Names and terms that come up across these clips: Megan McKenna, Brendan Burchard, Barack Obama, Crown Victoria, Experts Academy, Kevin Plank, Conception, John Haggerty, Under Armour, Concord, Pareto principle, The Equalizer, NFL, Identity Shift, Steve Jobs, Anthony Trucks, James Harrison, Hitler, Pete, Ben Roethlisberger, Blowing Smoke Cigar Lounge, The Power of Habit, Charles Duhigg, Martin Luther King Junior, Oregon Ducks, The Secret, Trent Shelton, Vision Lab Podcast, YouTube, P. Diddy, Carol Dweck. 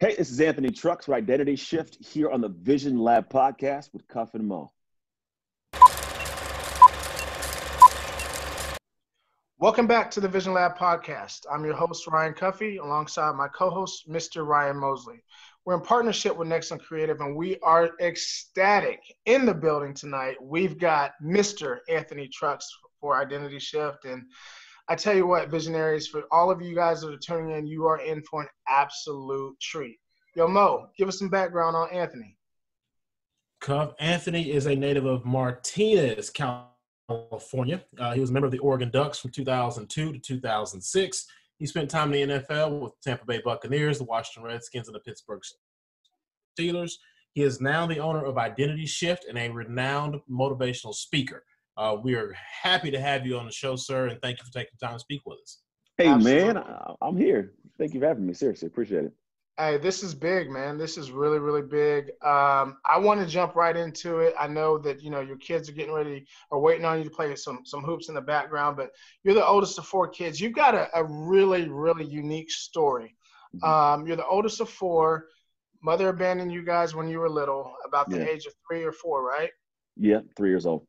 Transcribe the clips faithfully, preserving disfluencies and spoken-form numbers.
Hey, this is Anthony Trucks for Identity Shift here on the Vision Lab Podcast with Cuff and Mo. Welcome back to the Vision Lab Podcast. I'm your host, Ryan Cuffey, alongside my co-host, Mister Ryan Mosley. We're in partnership with Nexon Creative, and we are ecstatic. In the building tonight, we've got Mister Anthony Trucks for Identity Shift. And I tell you what, visionaries, for all of you guys that are tuning in, you are in for an absolute treat. Yo, Mo, give us some background on Anthony. Cuff, Anthony is a native of Martinez, California. California. Uh, he was a member of the Oregon Ducks from two thousand two to two thousand six. He spent time in the N F L with Tampa Bay Buccaneers, the Washington Redskins, and the Pittsburgh Steelers. He is now the owner of Identity Shift and a renowned motivational speaker. Uh, we are happy to have you on the show, sir, and thank you for taking the time to speak with us. Hey, Absolutely. man, I'm here. Thank you for having me. Seriously, appreciate it. Hey, this is big, man. This is really, really big. Um, I want to jump right into it. I know that, you know, your kids are getting ready or waiting on you to play some some hoops in the background, but you're the oldest of four kids. You've got a, a really, really unique story. Um, you're the oldest of four. Mother abandoned you guys when you were little, about the yeah. age of three or four, right? Yeah, three years old.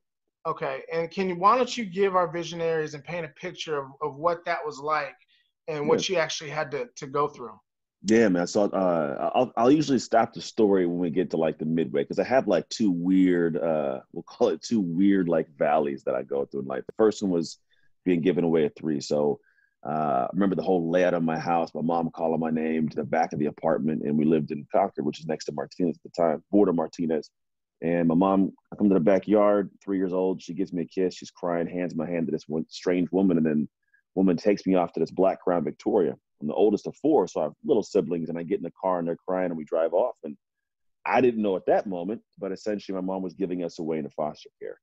Okay. And can you, why don't you give our visionaries and paint a picture of, of what that was like and what yeah. you actually had to, to go through? Yeah, man. So uh, I'll, I'll usually stop the story when we get to like the midway because I have like two weird, uh, we'll call it two weird like valleys that I go through in life. The first one was being given away at three. So uh, I remember the whole layout of my house, my mom calling my name to the back of the apartment, and we lived in Concord, which is next to Martinez at the time, border Martinez. And my mom, I come to the backyard, three years old. She gives me a kiss. She's crying, hands my hand to this one strange woman, and then woman takes me off to this black Crown Victoria. I'm the oldest of four, so I have little siblings, and I get in the car, and they're crying, and we drive off. And I didn't know at that moment, but essentially my mom was giving us away into foster care.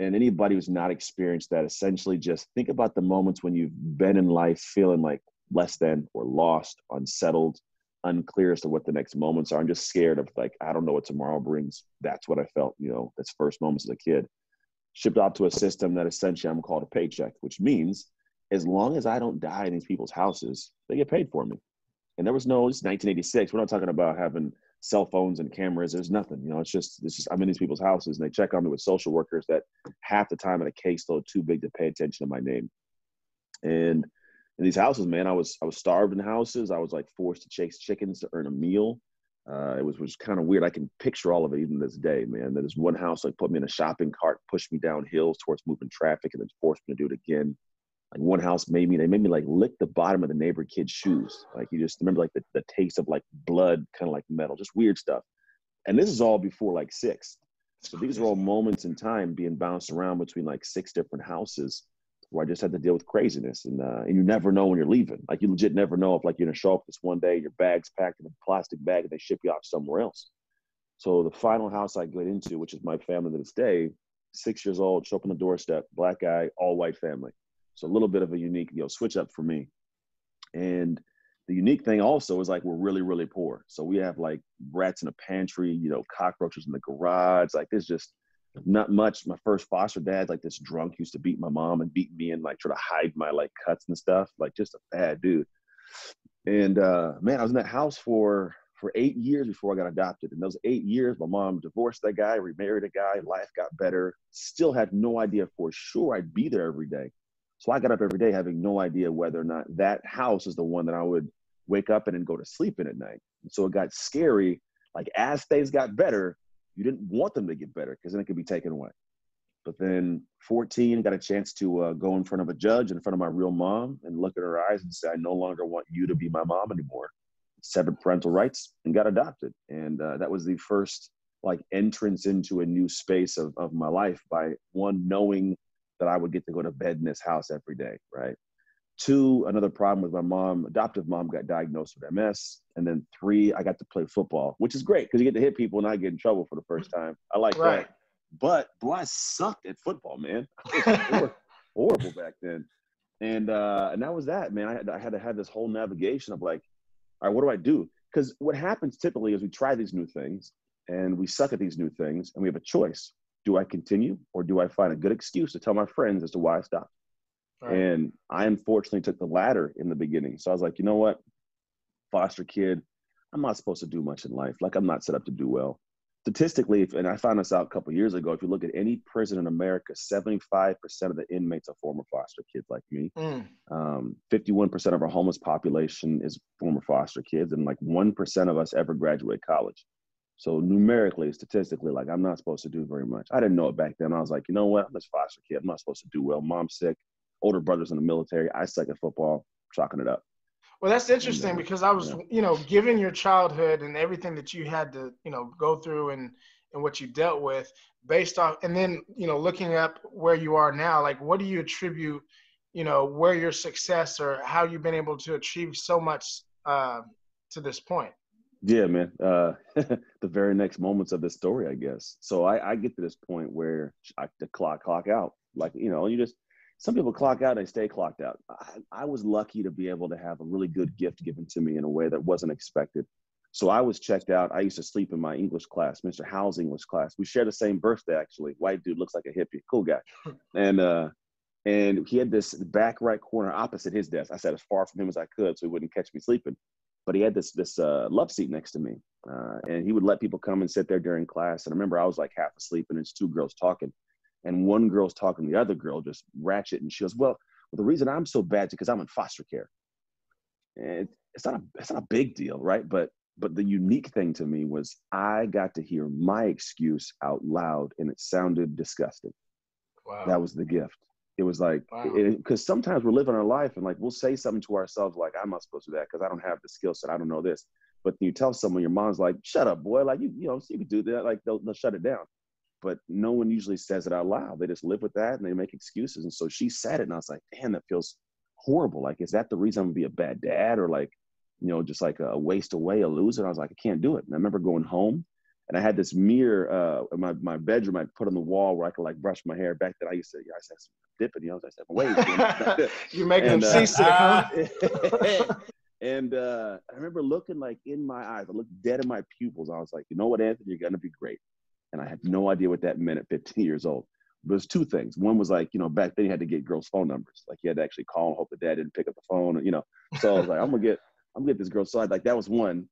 And anybody who's not experienced that, essentially just think about the moments when you've been in life feeling like less than or lost, unsettled, unclear as to what the next moments are. I'm just scared of like, I don't know what tomorrow brings. That's what I felt, you know, those first moments as a kid. Shipped out to a system that essentially I'm called a paycheck, which means as long as I don't die in these people's houses, they get paid for me. And there was no, it's nineteen eighty-six. We're not talking about having cell phones and cameras. There's nothing, you know, it's just, it's just I'm in these people's houses and they check on me with social workers that half the time in a case load too big to pay attention to my name. And in these houses, man, I was, I was starved in houses. I was like forced to chase chickens to earn a meal. Uh, it was, was kind of weird. I can picture all of it even this day, man. There's one house like put me in a shopping cart, pushed me down hills towards moving traffic and then forced me to do it again. Like one house made me, they made me like lick the bottom of the neighbor kid's shoes. Like you just remember like the, the taste of like blood, kind of like metal, just weird stuff. And this is all before like six. So these are all moments in time being bounced around between like six different houses where I just had to deal with craziness. And uh, and you never know when you're leaving. Like you legit never know if like you're gonna show up this one day, your bag's packed in a plastic bag and they ship you off somewhere else. So the final house I get into, which is my family to this day, six years old, show up on the doorstep, black guy, all white family. So a little bit of a unique, you know, switch up for me. And the unique thing also is like, we're really, really poor. So we have like rats in a pantry, you know, cockroaches in the garage. Like there's just not much. My first foster dad, like this drunk used to beat my mom and beat me and like try to hide my like cuts and stuff. Like just a bad dude. And uh, man, I was in that house for, for eight years before I got adopted. And those eight years, my mom divorced that guy, remarried a guy, life got better. Still had no idea for sure I'd be there every day. So I got up every day having no idea whether or not that house is the one that I would wake up in and go to sleep in at night. And so it got scary. Like as things got better, you didn't want them to get better because then it could be taken away. But then fourteen, got a chance to uh, go in front of a judge, in front of my real mom and look at her eyes and say, I no longer want you to be my mom anymore. Severed parental rights and got adopted. And uh, that was the first like entrance into a new space of, of my life by one, knowing that I would get to go to bed in this house every day, right? Two, another problem with my mom, adoptive mom got diagnosed with M S. And then three, I got to play football, which is great because you get to hit people and I get in trouble for the first time. I like right. that. But boy, I sucked at football, man. It was horrible back then. And uh, and that was that, man. I had, I had to have this whole navigation of like, all right, what do I do? Because what happens typically is we try these new things and we suck at these new things and we have a choice. Do I continue or do I find a good excuse to tell my friends as to why I stopped? Right. And I unfortunately took the latter in the beginning. So I was like, you know what? Foster kid, I'm not supposed to do much in life. Like, I'm not set up to do well. Statistically, and I found this out a couple of years ago, if you look at any prison in America, seventy-five percent of the inmates are former foster kids like me. Mm. Um, fifty-one percent of our homeless population is former foster kids, and like one percent of us ever graduate college. So numerically, statistically, like, I'm not supposed to do very much. I didn't know it back then. I was like, you know what? I'm this foster kid. I'm not supposed to do well. Mom's sick. Older brother's in the military. I suck at football. Chalking it up. Well, that's interesting, yeah, because I was, yeah. you know, given your childhood and everything that you had to, you know, go through and, and what you dealt with based off, and then, you know, looking up where you are now, like, what do you attribute, you know, where your success or how you've been able to achieve so much uh, to this point? Yeah, man. Uh, the very next moments of this story, I guess. So I, I get to this point where I the clock, clock out, like, you know, you just, some people clock out, they stay clocked out. I, I was lucky to be able to have a really good gift given to me in a way that wasn't expected. So I was checked out. I used to sleep in my English class, Mister Howell's English class. We shared the same birthday, actually. White dude, looks like a hippie, cool guy. And uh, and he had this back right corner opposite his desk. I sat as far from him as I could so he wouldn't catch me sleeping. But he had this this uh, love seat next to me. Uh, and he would let people come and sit there during class. And I remember I was like half asleep, and there's two girls talking. And one girl's talking to the other girl, just ratchet. And she goes, well, well the reason I'm so bad is because I'm in foster care. And it's not a, it's not a big deal, right? But, but the unique thing to me was I got to hear my excuse out loud, and it sounded disgusting. Wow. That was the gift. It was like, because wow. sometimes we're living our life and like, we'll say something to ourselves like, I'm not supposed to do that because I don't have the skill set. I don't know this. But you tell someone, your mom's like, shut up, boy. Like, you, you know, you could do that. Like, they'll, they'll shut it down. But no one usually says it out loud. They just live with that and they make excuses. And so she said it, and I was like, damn, that feels horrible. Like, is that the reason I'm gonna be a bad dad, or like, you know, just like a waste away, a loser? And I was like, I can't do it. And I remember going home, and I had this mirror uh, in my, my bedroom I put on the wall where I could like brush my hair. Back then I used to, yeah, I said, dippity. I was like, wait. You're making and, them uh, seasick, huh? And uh, I remember looking like in my eyes, I looked dead in my pupils. I was like, you know what, Anthony, you're gonna be great. And I had no idea what that meant at fifteen years old. But there's two things. One was like, you know, back then you had to get girls' phone numbers. Like, you had to actually call and hope the dad didn't pick up the phone, or, you know. So I was like, I'm gonna get, I'm gonna get this girl's side. Like, that was one.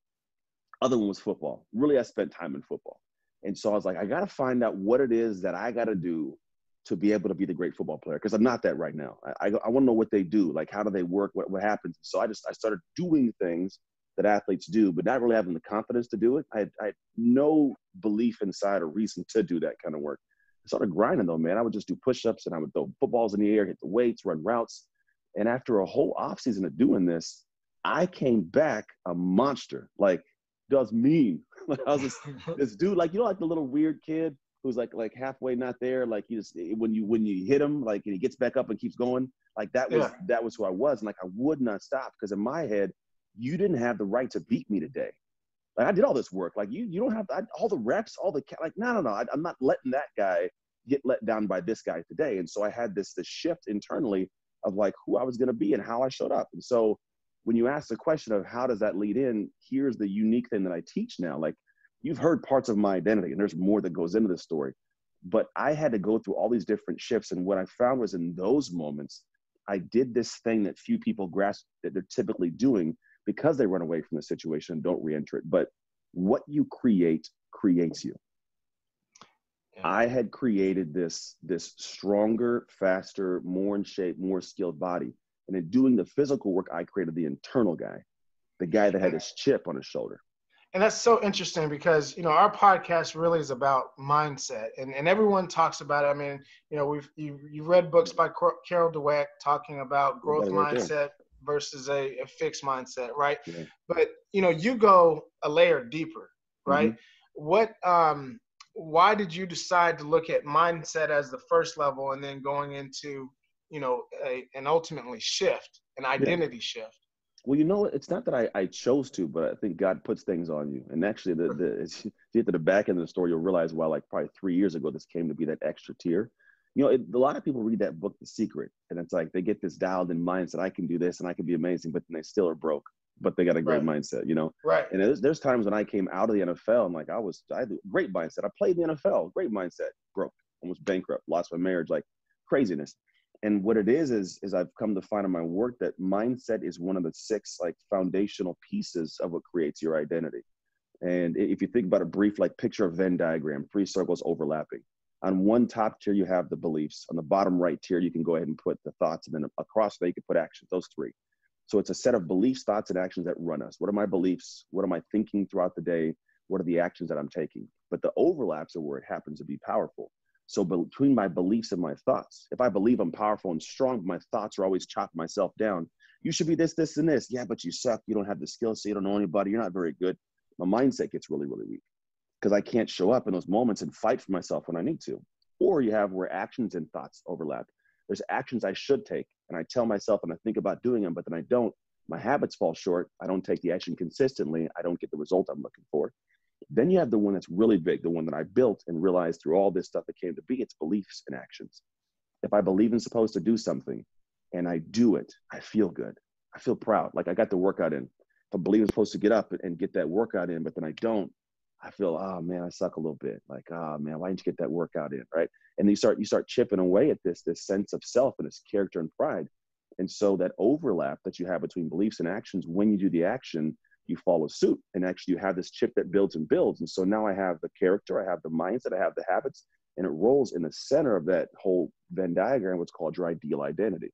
Other one was football. Really, I spent time in football. And so I was like, I gotta find out what it is that I gotta do to be able to be the great football player. Cause I'm not that right now. I, I, I wanna know what they do. Like, how do they work? What, what happens? So I just, I started doing things that athletes do, but not really having the confidence to do it. I had, I had no belief inside or reason to do that kind of work. I started grinding though, man. I would just do push-ups, and I would throw footballs in the air, hit the weights, run routes. And after a whole off season of doing this, I came back a monster. Like, that was mean. Like, I was this, this dude, like, you know, like the little weird kid who's like, like halfway not there. Like, you just, when you, when you hit him, like, and he gets back up and keeps going. Like, that was, yeah. that was who I was. And like, I would not stop, because in my head, you didn't have the right to beat me today. Like, I did all this work. Like, you, you don't have to, I, all the reps, all the, like, no, no, no. I, I'm not letting that guy get let down by this guy today. And so I had this, this shift internally of like who I was going to be and how I showed up. And so when you ask the question of how does that lead in, here's the unique thing that I teach now. Like, you've heard parts of my identity, and there's more that goes into this story, but I had to go through all these different shifts. And what I found was in those moments, I did this thing that few people grasp that they're typically doing, because they run away from the situation and don't re-enter it. But what you create creates you. Yeah. I had created this, this stronger, faster, more in shape, more skilled body. And in doing the physical work, I created the internal guy, the guy that had his chip on his shoulder. And that's so interesting, because, you know, our podcast really is about mindset, and, and everyone talks about it. I mean, you know, we've, you, you read books by Carol Dweck talking about growth right mindset. There. Versus a, a fixed mindset, right? Yeah. But, you know, you go a layer deeper, right? Mm-hmm. What, um, why did you decide to look at mindset as the first level, and then going into, you know, a, an ultimately shift, an identity yeah. shift? Well, you know, it's not that I, I chose to, but I think God puts things on you. And actually, the, the, if you get to the back end of the story, you'll realize why, like, probably three years ago, this came to be that extra tier. You know, it, a lot of people read that book, The Secret, and it's like they get this dialed in mindset. I can do this and I can be amazing, but then they still are broke, but they got a great right. mindset, you know? Right. And there's, there's times when I came out of the N F L and like I was, I had a great mindset. I played in the N F L, great mindset, broke, almost bankrupt, lost my marriage, like craziness. and what it is, is, is I've come to find in my work that mindset is one of the six like foundational pieces of what creates your identity. And if you think about a brief, like picture of Venn diagram, three circles overlapping. On one top tier, you have the beliefs. On the bottom right tier, you can go ahead and put the thoughts, and then across there, you can put actions, those three. So it's a set of beliefs, thoughts, and actions that run us. What are my beliefs? What am I thinking throughout the day? What are the actions that I'm taking? But the overlaps are where it happens to be powerful. So between my beliefs and my thoughts, if I believe I'm powerful and strong, but my thoughts are always chopping myself down. You should be this, this, and this. Yeah, but you suck. You don't have the skills. So you don't know anybody. You're not very good. My mindset gets really, really weak, because I can't show up in those moments and fight for myself when I need to. Or you have where actions and thoughts overlap. There's actions I should take, and I tell myself and I think about doing them, but then I don't. My habits fall short. I don't take the action consistently. I don't get the result I'm looking for. Then you have the one that's really big, the one that I built and realized through all this stuff that came to be, it's beliefs and actions. If I believe I'm supposed to do something and I do it, I feel good. I feel proud, like I got the workout in. If I believe I'm supposed to get up and get that workout in, but then I don't, I feel, oh man, I suck a little bit. Like, oh man, why didn't you get that workout in, right? And you start, you start chipping away at this, this sense of self and this character and pride. And so that overlap that you have between beliefs and actions, when you do the action, you follow suit. And actually you have this chip that builds and builds. And so now I have the character, I have the mindset, I have the habits, and it rolls in the center of that whole Venn diagram, what's called your ideal identity.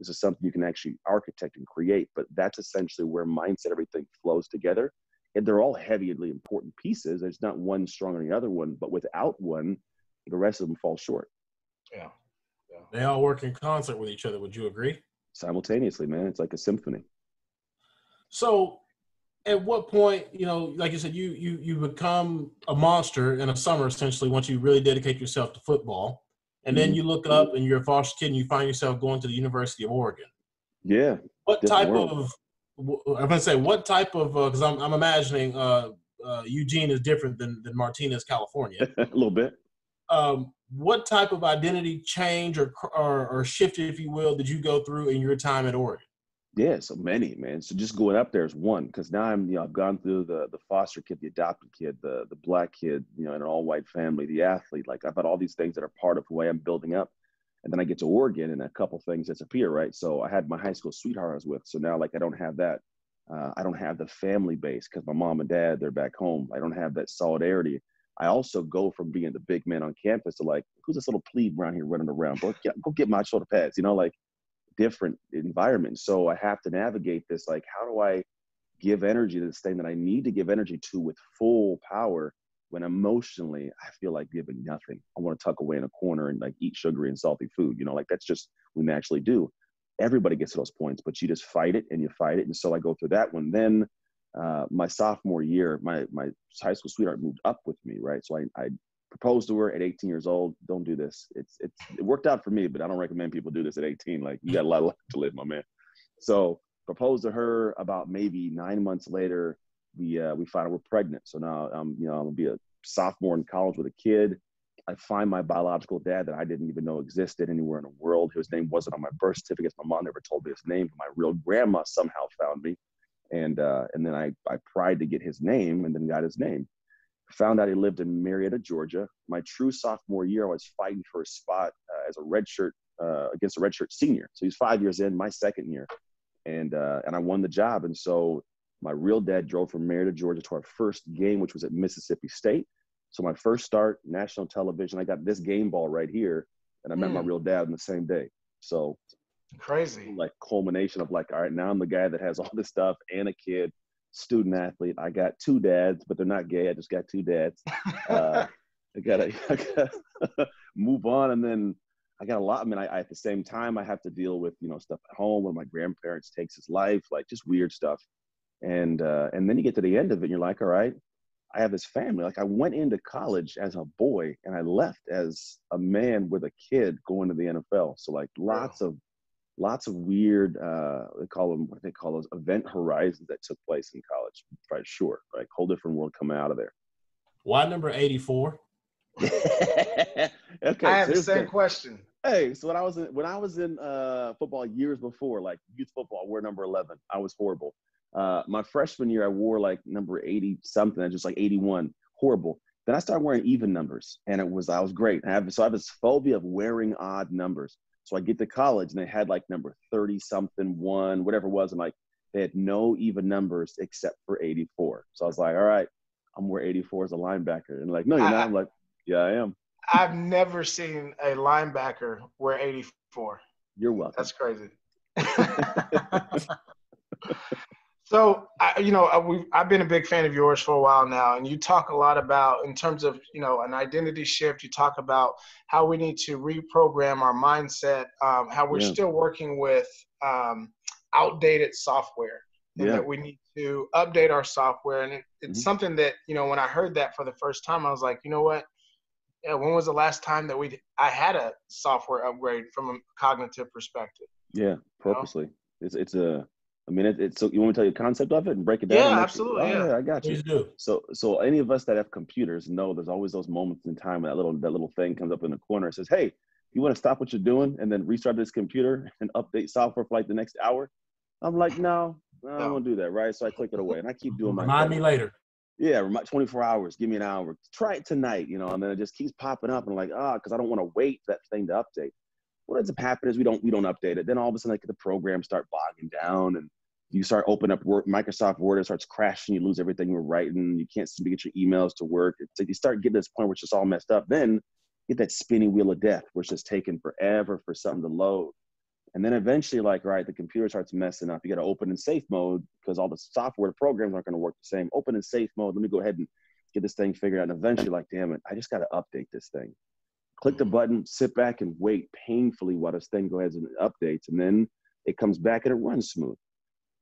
This is something you can actually architect and create, but that's essentially where mindset, everything flows together. And they're all heavily important pieces. There's not one stronger than the other one, but without one, the rest of them fall short. Yeah. Yeah. They all work in concert with each other. Would you agree? Simultaneously, man. It's like a symphony. So at what point, you know, like you said, you, you, you become a monster in a summer, essentially, once you really dedicate yourself to football. And then you look up and you're a foster kid and you find yourself going to the University of Oregon. Yeah. What type world. of, I'm going to say, what type of, because uh, I'm, I'm imagining uh, uh, Eugene is different than, than Martinez, California. A little bit. Um, what type of identity change or, or, or shift, if you will, did you go through in your time at Oregon? Yeah, so many, man. So just going up there is one, because now I'm, you know, I've gone through the the foster kid, the adopted kid, the the black kid, you know, in an all-white family, the athlete. Like I've got all these things that are part of who I am building up, and then I get to Oregon, and a couple things disappear, right? So I had my high school sweetheart I was with, so now like I don't have that. Uh, I don't have the family base because my mom and dad, they're back home. I don't have that solidarity. I also go from being the big man on campus to like, who's this little plebe around here running around? Go get, go get my shoulder pads, you know, like. Different environment. So I have to navigate this, like, how do I give energy to this thing that I need to give energy to with full power when emotionally I feel like giving nothing? I want to tuck away in a corner and like eat sugary and salty food, you know, like that's just we naturally do. Everybody gets to those points, but you just fight it and you fight it. And so I go through that one. Then uh, my sophomore year, my my high school sweetheart moved up with me, right? So I, I proposed to her at eighteen years old. Don't do this. It's, it's, it worked out for me, but I don't recommend people do this at eighteen. Like you got a lot of life to live, my man. So proposed to her about maybe nine months later, we, uh, we find out we're pregnant. So now I'm, um, you know, I'm gonna be a sophomore in college with a kid. I find my biological dad that I didn't even know existed anywhere in the world. His name wasn't on my birth certificate. My mom never told me his name, but my real grandma somehow found me. And, uh, and then I, I pried to get his name and then got his name. Found out he lived in Marietta, Georgia. My true sophomore year, I was fighting for a spot uh, as a redshirt uh, against a redshirt senior. So he's five years in, my second year, and uh, and I won the job. And so my real dad drove from Marietta, Georgia, to our first game, which was at Mississippi State. So my first start, national television. I got this game ball right here, and I met mm. my real dad on the same day. So crazy, like culmination of like, all right, now I'm the guy that has all this stuff and a kid. Student athlete. I got two dads, but they're not gay. I just got two dads. Uh, I gotta, I gotta move on, and then I got a lot. I mean, I, I at the same time I have to deal with you know stuff at home when my grandparents takes his life, like just weird stuff. And uh, and then you get to the end of it, and you're like, all right, I have this family. Like I went into college as a boy, and I left as a man with a kid going to the N F L. So like lots wow. of. Lots of weird, uh, they call them, what they call those event horizons that took place in college, for sure, like whole different world coming out of there. Why number eighty-four? Okay, I have the same question. Hey, so when I was in, when I was in uh, football years before, like youth football, I wore number eleven. I was horrible. Uh, my freshman year, I wore like number eighty something, I just like eighty-one, horrible. Then I started wearing even numbers, and it was I was great. I have, so I have this phobia of wearing odd numbers. So I get to college and they had like number thirty something, one, whatever it was. I'm like, they had no even numbers except for eighty-four. So I was like, all right, I'm where eighty-four is a linebacker. And like, no, you're not. I, I'm like, yeah, I am. I've never seen a linebacker wear eighty-four. You're welcome. That's crazy. So, I, you know, I, we've, I've been a big fan of yours for a while now, and you talk a lot about, in terms of, you know, an identity shift, you talk about how we need to reprogram our mindset, um, how we're yeah. still working with um, outdated software, and yeah. that we need to update our software. And it, it's mm-hmm. something that, you know, when I heard that for the first time, I was like, you know what? Yeah, when was the last time that we I had a software upgrade from a cognitive perspective? Yeah, purposely. You know? It's it's a I mean it, it's so you want me to tell you the concept of it and break it down? Yeah, absolutely. Oh, yeah. yeah, I got you. Please do. So so any of us that have computers know there's always those moments in time when that little that little thing comes up in the corner and says, "Hey, you want to stop what you're doing and then restart this computer and update software for like the next hour?" I'm like, "No, no, I don't do that." Right? So I click it away and I keep doing my Remind thing. me later. Yeah, twenty-four hours, give me an hour. Try it tonight, you know, and then it just keeps popping up and like, ah, because I don't want to wait for that thing to update. What ends up happening is we don't we don't update it. Then all of a sudden, like the programs start bogging down and you start opening up Word, Microsoft Word, it starts crashing, you lose everything you're writing, you can't seem to get your emails to work. It's like you start getting to this point where it's just all messed up. Then you get that spinning wheel of death where it's just taking forever for something to load. And then eventually, like, right, the computer starts messing up. You got to open in safe mode because all the software programs aren't going to work the same. Open in safe mode. Let me go ahead and get this thing figured out. And eventually, like, damn it, I just got to update this thing. Click the button, sit back and wait painfully while this thing goes and updates. And then it comes back and it runs smooth.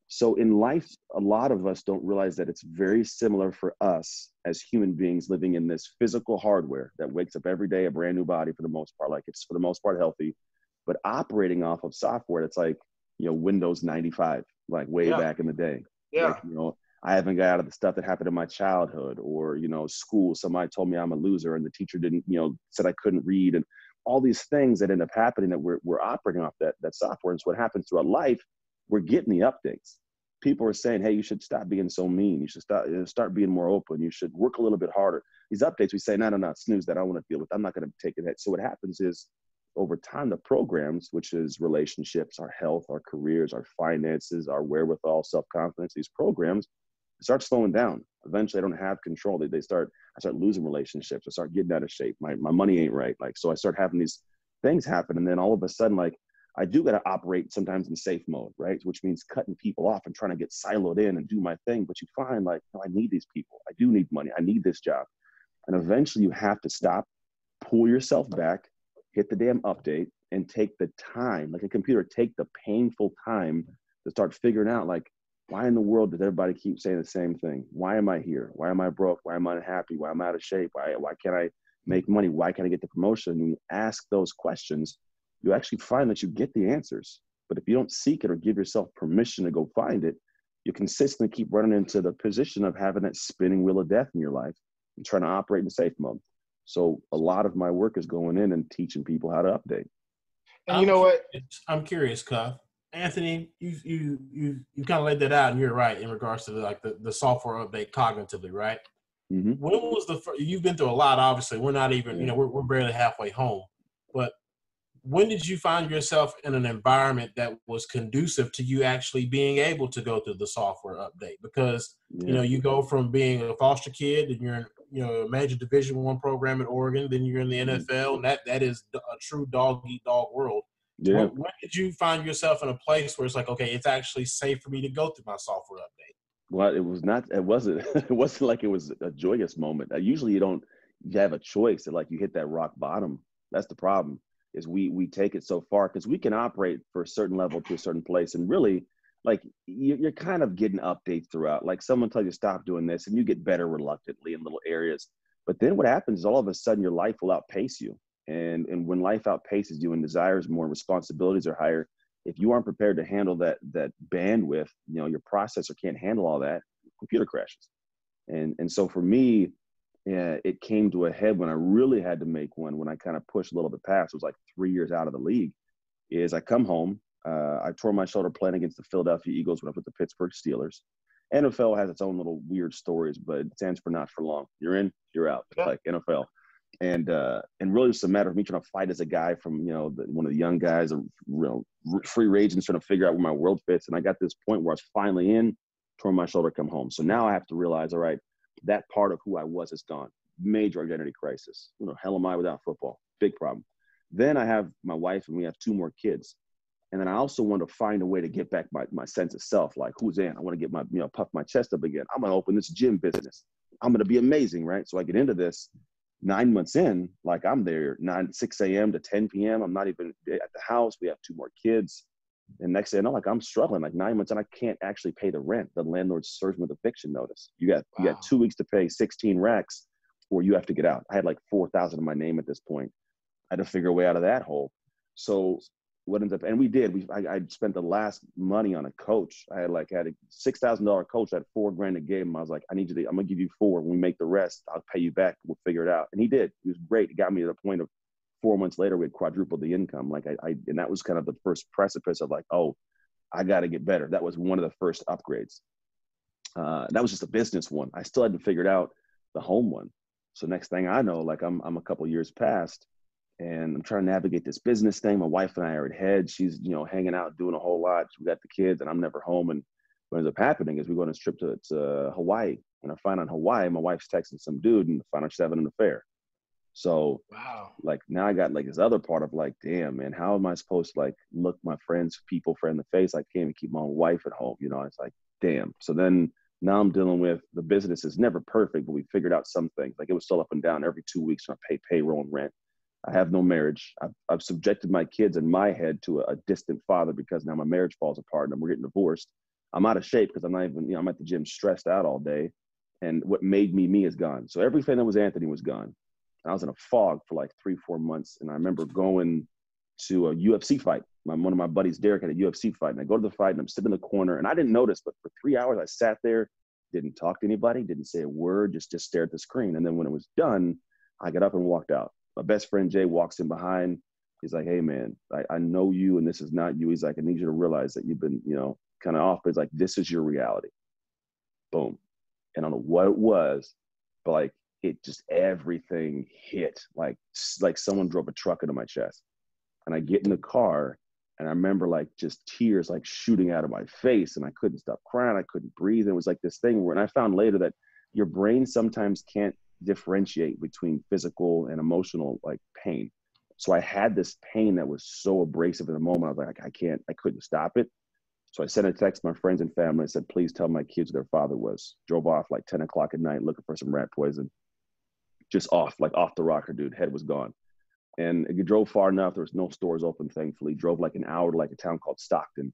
So in life, a lot of us don't realize that it's very similar for us as human beings living in this physical hardware that wakes up every day, a brand new body for the most part. Like it's for the most part healthy, but operating off of software that's like, you know, Windows ninety-five, like way yeah. back in the day. Yeah. Like, you know, I haven't got out of the stuff that happened in my childhood or, you know, school. Somebody told me I'm a loser and the teacher didn't, you know, said I couldn't read and all these things that end up happening that we're, we're operating off that, that software. And so what happens throughout life, we're getting the updates. People are saying, hey, you should stop being so mean. You should start, you know, start being more open. You should work a little bit harder. These updates, we say, no, no, no, snooze that. I don't want to deal with it. I'm not going to take it. So what happens is, over time, the programs, which is relationships, our health, our careers, our finances, our wherewithal, self-confidence, these programs start slowing down. Eventually, I don't have control. They, they start, I start losing relationships. I start getting out of shape. My, my money ain't right. Like, so I start having these things happen. And then all of a sudden, like, I do got to operate sometimes in safe mode, right? Which means cutting people off and trying to get siloed in and do my thing. But you find like, no, I need these people. I do need money. I need this job. And eventually you have to stop, pull yourself back, hit the damn update and take the time, like a computer, take the painful time to start figuring out like, why in the world does everybody keep saying the same thing? Why am I here? Why am I broke? Why am I unhappy? Why am I out of shape? Why, why can't I make money? Why can't I get the promotion? When you ask those questions, you actually find that you get the answers. But if you don't seek it or give yourself permission to go find it, you consistently keep running into the position of having that spinning wheel of death in your life and trying to operate in safe mode. So a lot of my work is going in and teaching people how to update. And you know what? I'm curious, Cuff. Anthony, you you you you kind of laid that out, and you're right in regards to the, like the, the software update cognitively, right? Mm-hmm. When was the first, you've been through a lot, obviously. We're not even, you know, we're we're barely halfway home. But when did you find yourself in an environment that was conducive to you actually being able to go through the software update? Because yeah. you know, you go from being a foster kid and you're in, you know, a major Division One program at Oregon, then you're in the N F L, and that, that is a true dog-eat-dog world. Yeah. When, when did you find yourself in a place where it's like, okay, it's actually safe for me to go through my software update? Well, it was not, it wasn't, it wasn't like it was a joyous moment. Usually you don't you have a choice that like you hit that rock bottom. That's the problem is we, we take it so far because we can operate for a certain level to a certain place. And really, like you're kind of getting updates throughout. Like someone tells you stop doing this and you get better reluctantly in little areas. But then what happens is all of a sudden your life will outpace you. And and when life outpaces you and desires more, responsibilities are higher. If you aren't prepared to handle that that bandwidth, you know, your processor can't handle all that, computer crashes. And and so for me, yeah, it came to a head when I really had to make one, when I kind of pushed a little bit past. It was like three years out of the league is I come home. Uh, I tore my shoulder playing against the Philadelphia Eagles when I was with the Pittsburgh Steelers. N F L has its own little weird stories, but it stands for not for long. You're in, you're out. Yeah. Like N F L. And uh, and really it's a matter of me trying to fight as a guy from, you know, the, one of the young guys, a real free rage and trying to figure out where my world fits. And I got to this point where I was finally in, tore my shoulder, come home. So now I have to realize, all right, that part of who I was is gone. Major identity crisis. You know, hell am I without football? Big problem. Then I have my wife and we have two more kids. And then I also want to find a way to get back my, my sense of self. Like, who's in? I want to get my, you know, puff my chest up again. I'm going to open this gym business. I'm going to be amazing, right? So I get into this nine months in, like I'm there nine, six a.m. to ten p.m. I'm not even at the house. We have two more kids. And next thing I know, like I'm struggling, like nine months in, I can't actually pay the rent. The landlord serves me with eviction notice. You got, wow. you got two weeks to pay sixteen racks or you have to get out. I had like four thousand in my name at this point. I had to figure a way out of that hole. So what ends up, and we did, we, I, I spent the last money on a coach. I had like, had a six thousand dollars coach, I had four grand a game. I was like, I need you to, I'm gonna give you four. When we make the rest, I'll pay you back. We'll figure it out. And he did, he was great. He got me to the point of four months later, we had quadrupled the income. Like I, I and that was kind of the first precipice of like, oh, I gotta get better. That was one of the first upgrades. Uh, that was just a business one. I still hadn't figured out the home one. So next thing I know, like I'm, I'm a couple years past, and I'm trying to navigate this business thing. My wife and I are at head. She's, you know, hanging out, doing a whole lot. We got the kids and I'm never home. And what ends up happening is we go on a trip to, to Hawaii. And I find on Hawaii, my wife's texting some dude and I find out she's having an affair. So wow. like now I got like this other part of like, damn, man, how am I supposed to like look my friends, people, friend in the face? I can't even keep my own wife at home. You know, it's like, damn. So then now I'm dealing with the business is never perfect, but we figured out some things. Like it was still up and down every two weeks when I paid payroll and rent. I have no marriage. I've, I've subjected my kids in my head to a, a distant father because now my marriage falls apart and we're getting divorced. I'm out of shape because I'm not even, you know, I'm at the gym stressed out all day. And what made me me is gone. So everything that was Anthony was gone. And I was in a fog for like three, four months. And I remember going to a U F C fight. My, one of my buddies, Derek, had a U F C fight. And I go to the fight and I'm sitting in the corner and I didn't notice, but for three hours I sat there, didn't talk to anybody, didn't say a word, just, just stared at the screen. And then when it was done, I got up and walked out. My best friend, Jay, walks in behind. He's like, hey, man, I, I know you and this is not you. He's like, I need you to realize that you've been, you know, kind of off. But it's like, this is your reality. Boom. And I don't know what it was, but like, it just, everything hit. Like, like someone drove a truck into my chest. And I get in the car and I remember like just tears like shooting out of my face and I couldn't stop crying. I couldn't breathe. And it was like this thing where, and I found later that your brain sometimes can't differentiate between physical and emotional like pain. So I had this pain that was so abrasive in the moment. I was like, I can't, I couldn't stop it. So I sent a text to my friends and family. I said, please tell my kids who their father was. Drove off like ten o'clock at night looking for some rat poison. Just off, like off the rocker, dude. Head was gone. And it drove far enough. There was no stores open, thankfully. Drove like an hour to like a town called Stockton.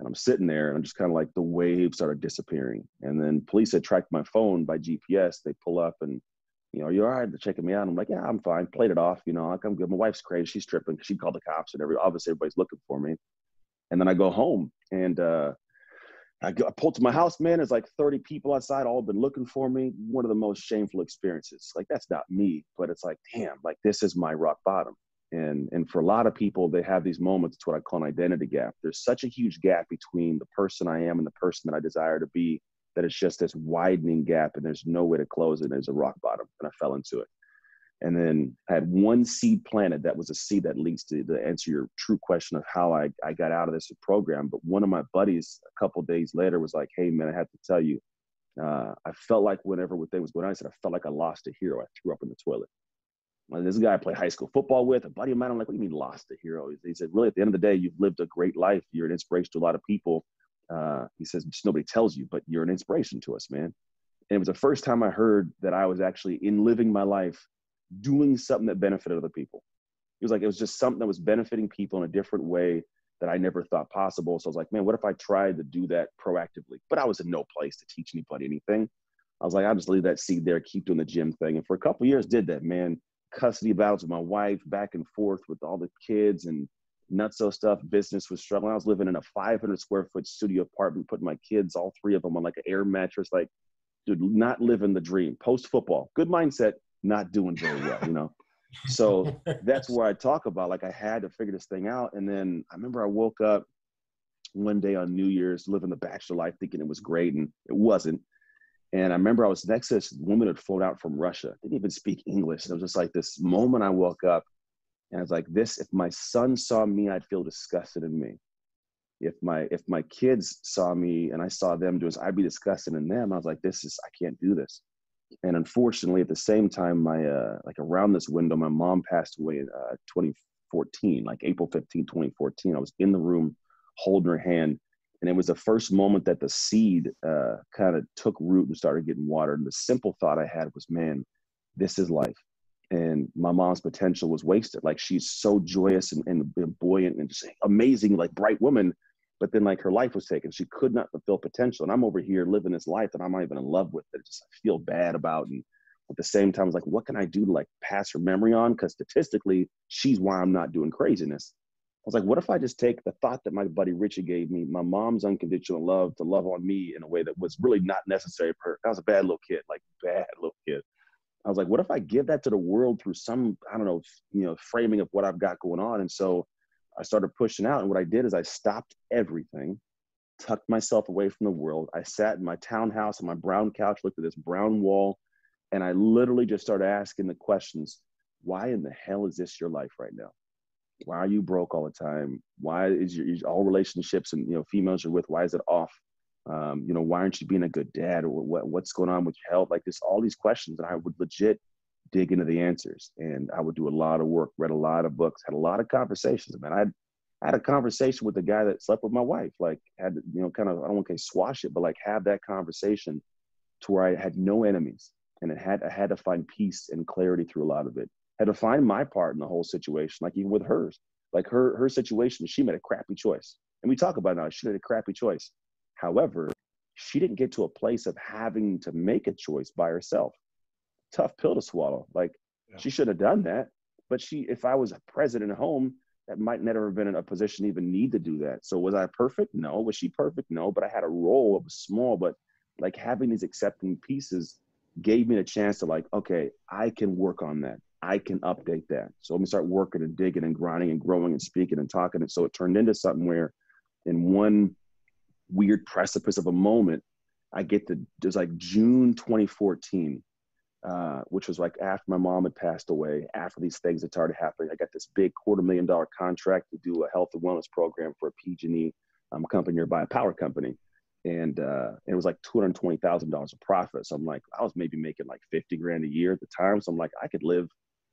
And I'm sitting there and I'm just kind of like the waves started disappearing. And then police had tracked my phone by G P S. They pull up and, you know, are you all right? They're checking me out. I'm like, yeah, I'm fine. Played it off. You know, like I'm good. My wife's crazy. She's tripping. She called the cops and every, obviously everybody's looking for me. And then I go home and uh, I, go, I pulled to my house, man. There's like thirty people outside, all been looking for me. One of the most shameful experiences. Like that's not me, but it's like, damn, like this is my rock bottom. And, and for a lot of people, they have these moments. It's what I call an identity gap. There's such a huge gap between the person I am and the person that I desire to be, that it's just this widening gap and there's no way to close it. And there's a rock bottom and I fell into it. And then I had one seed planted. That was a seed that leads to the answer your true question of how I, I got out of this program. But one of my buddies a couple days later was like, hey man, I have to tell you, uh, I felt like whenever what thing was going on, I said, I felt like I lost a hero. I threw up in the toilet. Well, this guy I played high school football with, a buddy of mine, I'm like, what do you mean lost a hero? He, he said, really at the end of the day, you've lived a great life. You're an inspiration to a lot of people. Uh, he says, nobody tells you, but you're an inspiration to us, man. And it was the first time I heard that I was actually in living my life, doing something that benefited other people. It was like, it was just something that was benefiting people in a different way that I never thought possible. So I was like, man, what if I tried to do that proactively? But I was in no place to teach anybody anything. I was like, I'll just leave that seed there, keep doing the gym thing. And for a couple of years did that, man. Custody battles with my wife, back and forth with all the kids and nutso stuff. Business was struggling. I was living in a five hundred square foot studio apartment, putting my kids, all three of them, on like an air mattress. Like, dude, not living the dream. Post football, good mindset, not doing very well, you know? So that's where I talk about, like, I had to figure this thing out. And then I remember I woke up one day on New Year's, living the bachelor life, thinking it was great. And it wasn't. And I remember I was next to this woman that flown out from Russia, didn't even speak English. And it was just like this moment I woke up and I was like, this, if my son saw me, I'd feel disgusted in me. If my, if my kids saw me and I saw them do this, I'd be disgusted in them. I was like, this is, I can't do this. And unfortunately, at the same time, my, uh, like around this window, my mom passed away in uh, twenty fourteen, like April fifteenth, twenty fourteen. I was in the room holding her hand. And it was the first moment that the seed uh, kind of took root and started getting watered. And the simple thought I had was, man, this is life. And my mom's potential was wasted. Like, she's so joyous and, and, and buoyant and just amazing, like bright woman. But then like her life was taken. She could not fulfill potential. And I'm over here living this life that I'm not even in love with. That just I feel bad about. And at the same time, I was like, what can I do to like pass her memory on? Because statistically, she's why I'm not doing craziness. I was like, what if I just take the thought that my buddy Richie gave me, my mom's unconditional love to love on me in a way that was really not necessary for her. I was a bad little kid, like bad little kid. I was like, what if I give that to the world through some, I don't know, you know, framing of what I've got going on? And so I started pushing out. And what I did is I stopped everything, tucked myself away from the world. I sat in my townhouse on my brown couch, looked at this brown wall, and I literally just started asking the questions, why in the hell is this your life right now? Why are you broke all the time? Why is your, is all relationships and, you know, females you're with, why is it off? Um, you know, why aren't you being a good dad, or what, what's going on with your health? Like this, all these questions. And I would legit dig into the answers, and I would do a lot of work, read a lot of books, had a lot of conversations. Man, I had, I had a conversation with the guy that slept with my wife, like had, you know, kind of, I don't want to say swash it, but like have that conversation to where I had no enemies, and it had, I had to find peace and clarity through a lot of it. Had to find my part in the whole situation, like even with hers, like her, her situation, she made a crappy choice. And we talk about it now, she made a crappy choice. However, she didn't get to a place of having to make a choice by herself. Tough pill to swallow. Like yeah. She should have done that, but she, if I was present at home, that might never have been in a position to even need to do that. So was I perfect? No. Was she perfect? No, but I had a role. It was small, but like having these accepting pieces gave me the chance to like, okay, I can work on that. I can update that. So let me start working and digging and grinding and growing and speaking and talking. And so it turned into something where in one weird precipice of a moment, I get to, there's like June twenty fourteen, uh, which was like after my mom had passed away, after these things had started happening, I got this big quarter million dollar contract to do a health and wellness program for a P G and E um, company nearby, a power company. And uh, it was like two hundred twenty thousand dollars of profit. So I'm like, I was maybe making like fifty grand a year at the time. So I'm like, I could live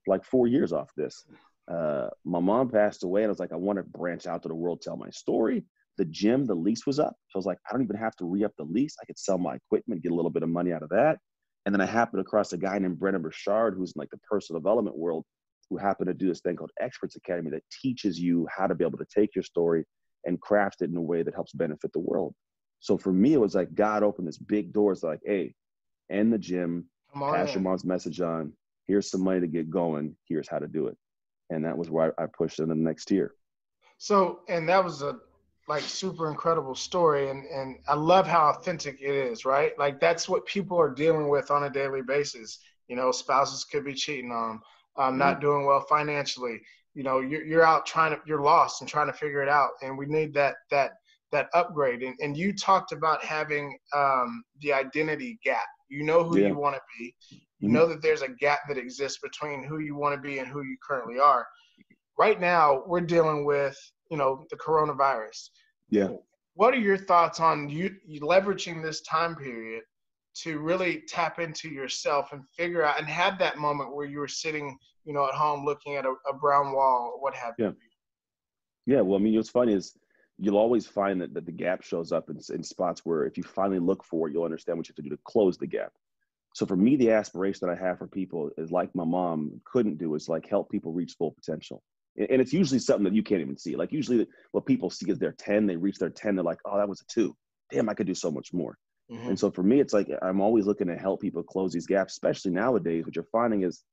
like four years off this. Uh, my mom passed away, and I was like, I want to branch out to the world, tell my story. The gym, the lease was up. So I was like, I don't even have to re-up the lease. I could sell my equipment, get a little bit of money out of that. And then I happened across a guy named Brendan Burchard, who's in like the personal development world, who happened to do this thing called Experts Academy that teaches you how to be able to take your story and craft it in a way that helps benefit the world. So for me, it was like God opened this big door. It's like, hey, end the gym, pass your mom's message on. Here's some money to get going. Here's how to do it. And that was why I pushed in the next year. So, and that was a like super incredible story. And, and I love how authentic it is, right? Like that's what people are dealing with on a daily basis. You know, spouses could be cheating on them, um, not mm-hmm. doing well financially. You know, you're, you're out trying to, you're lost and trying to figure it out. And we need that, that, that upgrade. And, and you talked about having um, the identity gap. You know who yeah. you want to be. You know that there's a gap that exists between who you want to be and who you currently are. Right now, we're dealing with, you know, the coronavirus. Yeah. What are your thoughts on you, you leveraging this time period to really tap into yourself and figure out and have that moment where you were sitting, you know, at home looking at a, a brown wall or what have you? Yeah. Yeah. Well, I mean, what's funny is you'll always find that, that the gap shows up in, in spots where if you finally look for it, you'll understand what you have to do to close the gap. So for me, the aspiration that I have for people is like my mom couldn't do is like help people reach full potential. And it's usually something that you can't even see. Like usually what people see is they're ten, they reach their ten, they're like, oh, that was a two. Damn, I could do so much more. Mm-hmm. And so for me, it's like, I'm always looking to help people close these gaps, especially nowadays. What you're finding is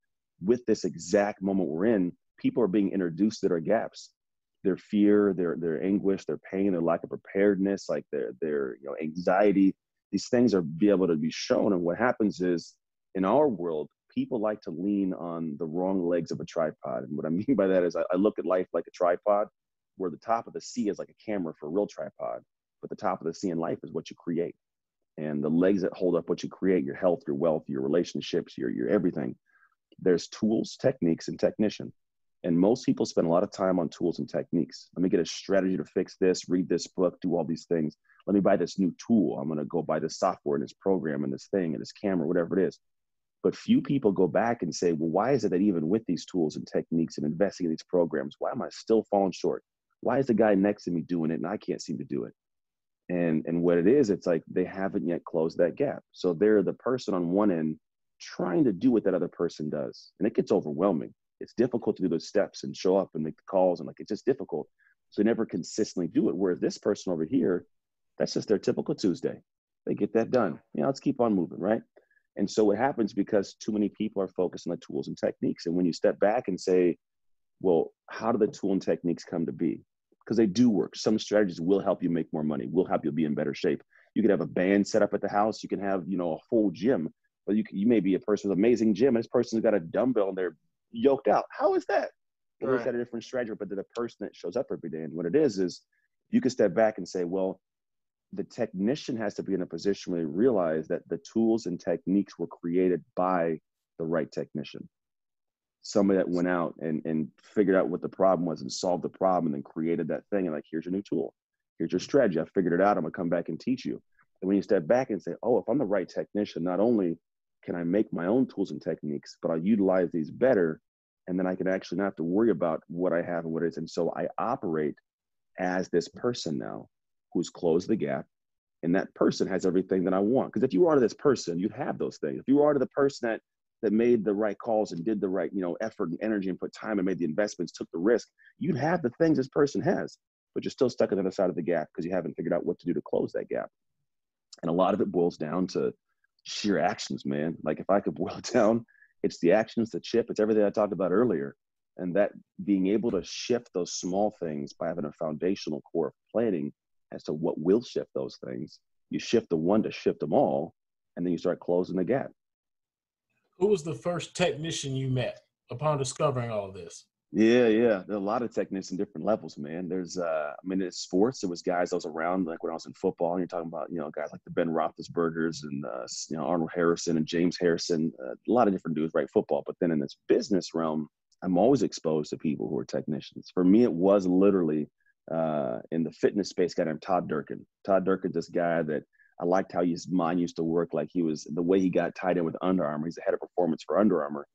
with this exact moment we're in, people are being introduced to their gaps, their fear, their, their anguish, their pain, their lack of preparedness, like their, their you know, anxiety. These things are be able to be shown. And what happens is in our world, people like to lean on the wrong legs of a tripod. And what I mean by that is I, I look at life like a tripod where the top of the C is like a camera for a real tripod, but the top of the C in life is what you create. and the legs that hold up what you create, your health, your wealth, your relationships, your, your everything. There's tools, techniques, and technician. And most people spend a lot of time on tools and techniques. Let me get a strategy to fix this, read this book, do all these things. Let me buy this new tool. I'm going to go buy this software and this program and this thing and this camera, whatever it is. But few people go back and say, well, why is it that even with these tools and techniques and investing in these programs, why am I still falling short? Why is the guy next to me doing it and I can't seem to do it? And, and what it is, it's like they haven't yet closed that gap. So they're the person on one end trying to do what that other person does. And it gets overwhelming. It's difficult to do those steps and show up and make the calls. And like, it's just difficult. So they never consistently do it. Whereas this person over here, that's just their typical Tuesday. They get that done. You know, let's keep on moving, right? And so what happens, because too many people are focused on the tools and techniques. And when you step back and say, well, how do the tool and techniques come to be? Because they do work. Some strategies will help you make more money, will help you be in better shape. You could have a band set up at the house. You can have, you know, a full gym. But you, can, you may be a person with an amazing gym, and this person's got a dumbbell and they're yoked out. How is that? They look at a different strategy, but they're the person that shows up every day. And what it is, is you can step back and say, well, the technician has to be in a position where they realize that the tools and techniques were created by the right technician. Somebody that went out and, and figured out what the problem was and solved the problem and then created that thing. And like, here's your new tool. Here's your strategy. I figured it out. I'm gonna come back and teach you. And when you step back and say, oh, if I'm the right technician, not only can I make my own tools and techniques, but I'll utilize these better. And then I can actually not have to worry about what I have and what it is. And so I operate as this person now who's closed the gap, and that person has everything that I want. Because if you are this person, you have those things. If you are the person that that made the right calls and did the right, you know, effort and energy and put time and made the investments, took the risk, you'd have the things this person has, but you're still stuck on the other side of the gap because you haven't figured out what to do to close that gap. And a lot of it boils down to sheer actions, man. Like, if I could boil it down, it's the actions, the chip, it's everything I talked about earlier. And that being able to shift those small things by having a foundational core of planning as to what will shift those things. You shift the one to shift them all, and then you start closing the gap. Who was the first technician you met upon discovering all of this? Yeah, yeah. There are a lot of technicians, different levels, man. There's, uh, I mean, in sports, there was guys I was around, like when I was in football, and you're talking about, you know, guys like the Ben Roethlisbergers and, uh, you know, Arnold Harrison and James Harrison, uh, a lot of different dudes, right, football. But then in this business realm, I'm always exposed to people who are technicians. For me, it was literally uh, in the fitness space, a guy named Todd Durkin. Todd Durkin, this guy that I liked how his mind used to work. Like, he was, the way he got tied in with Under Armour, he's the head of performance for Under Armour.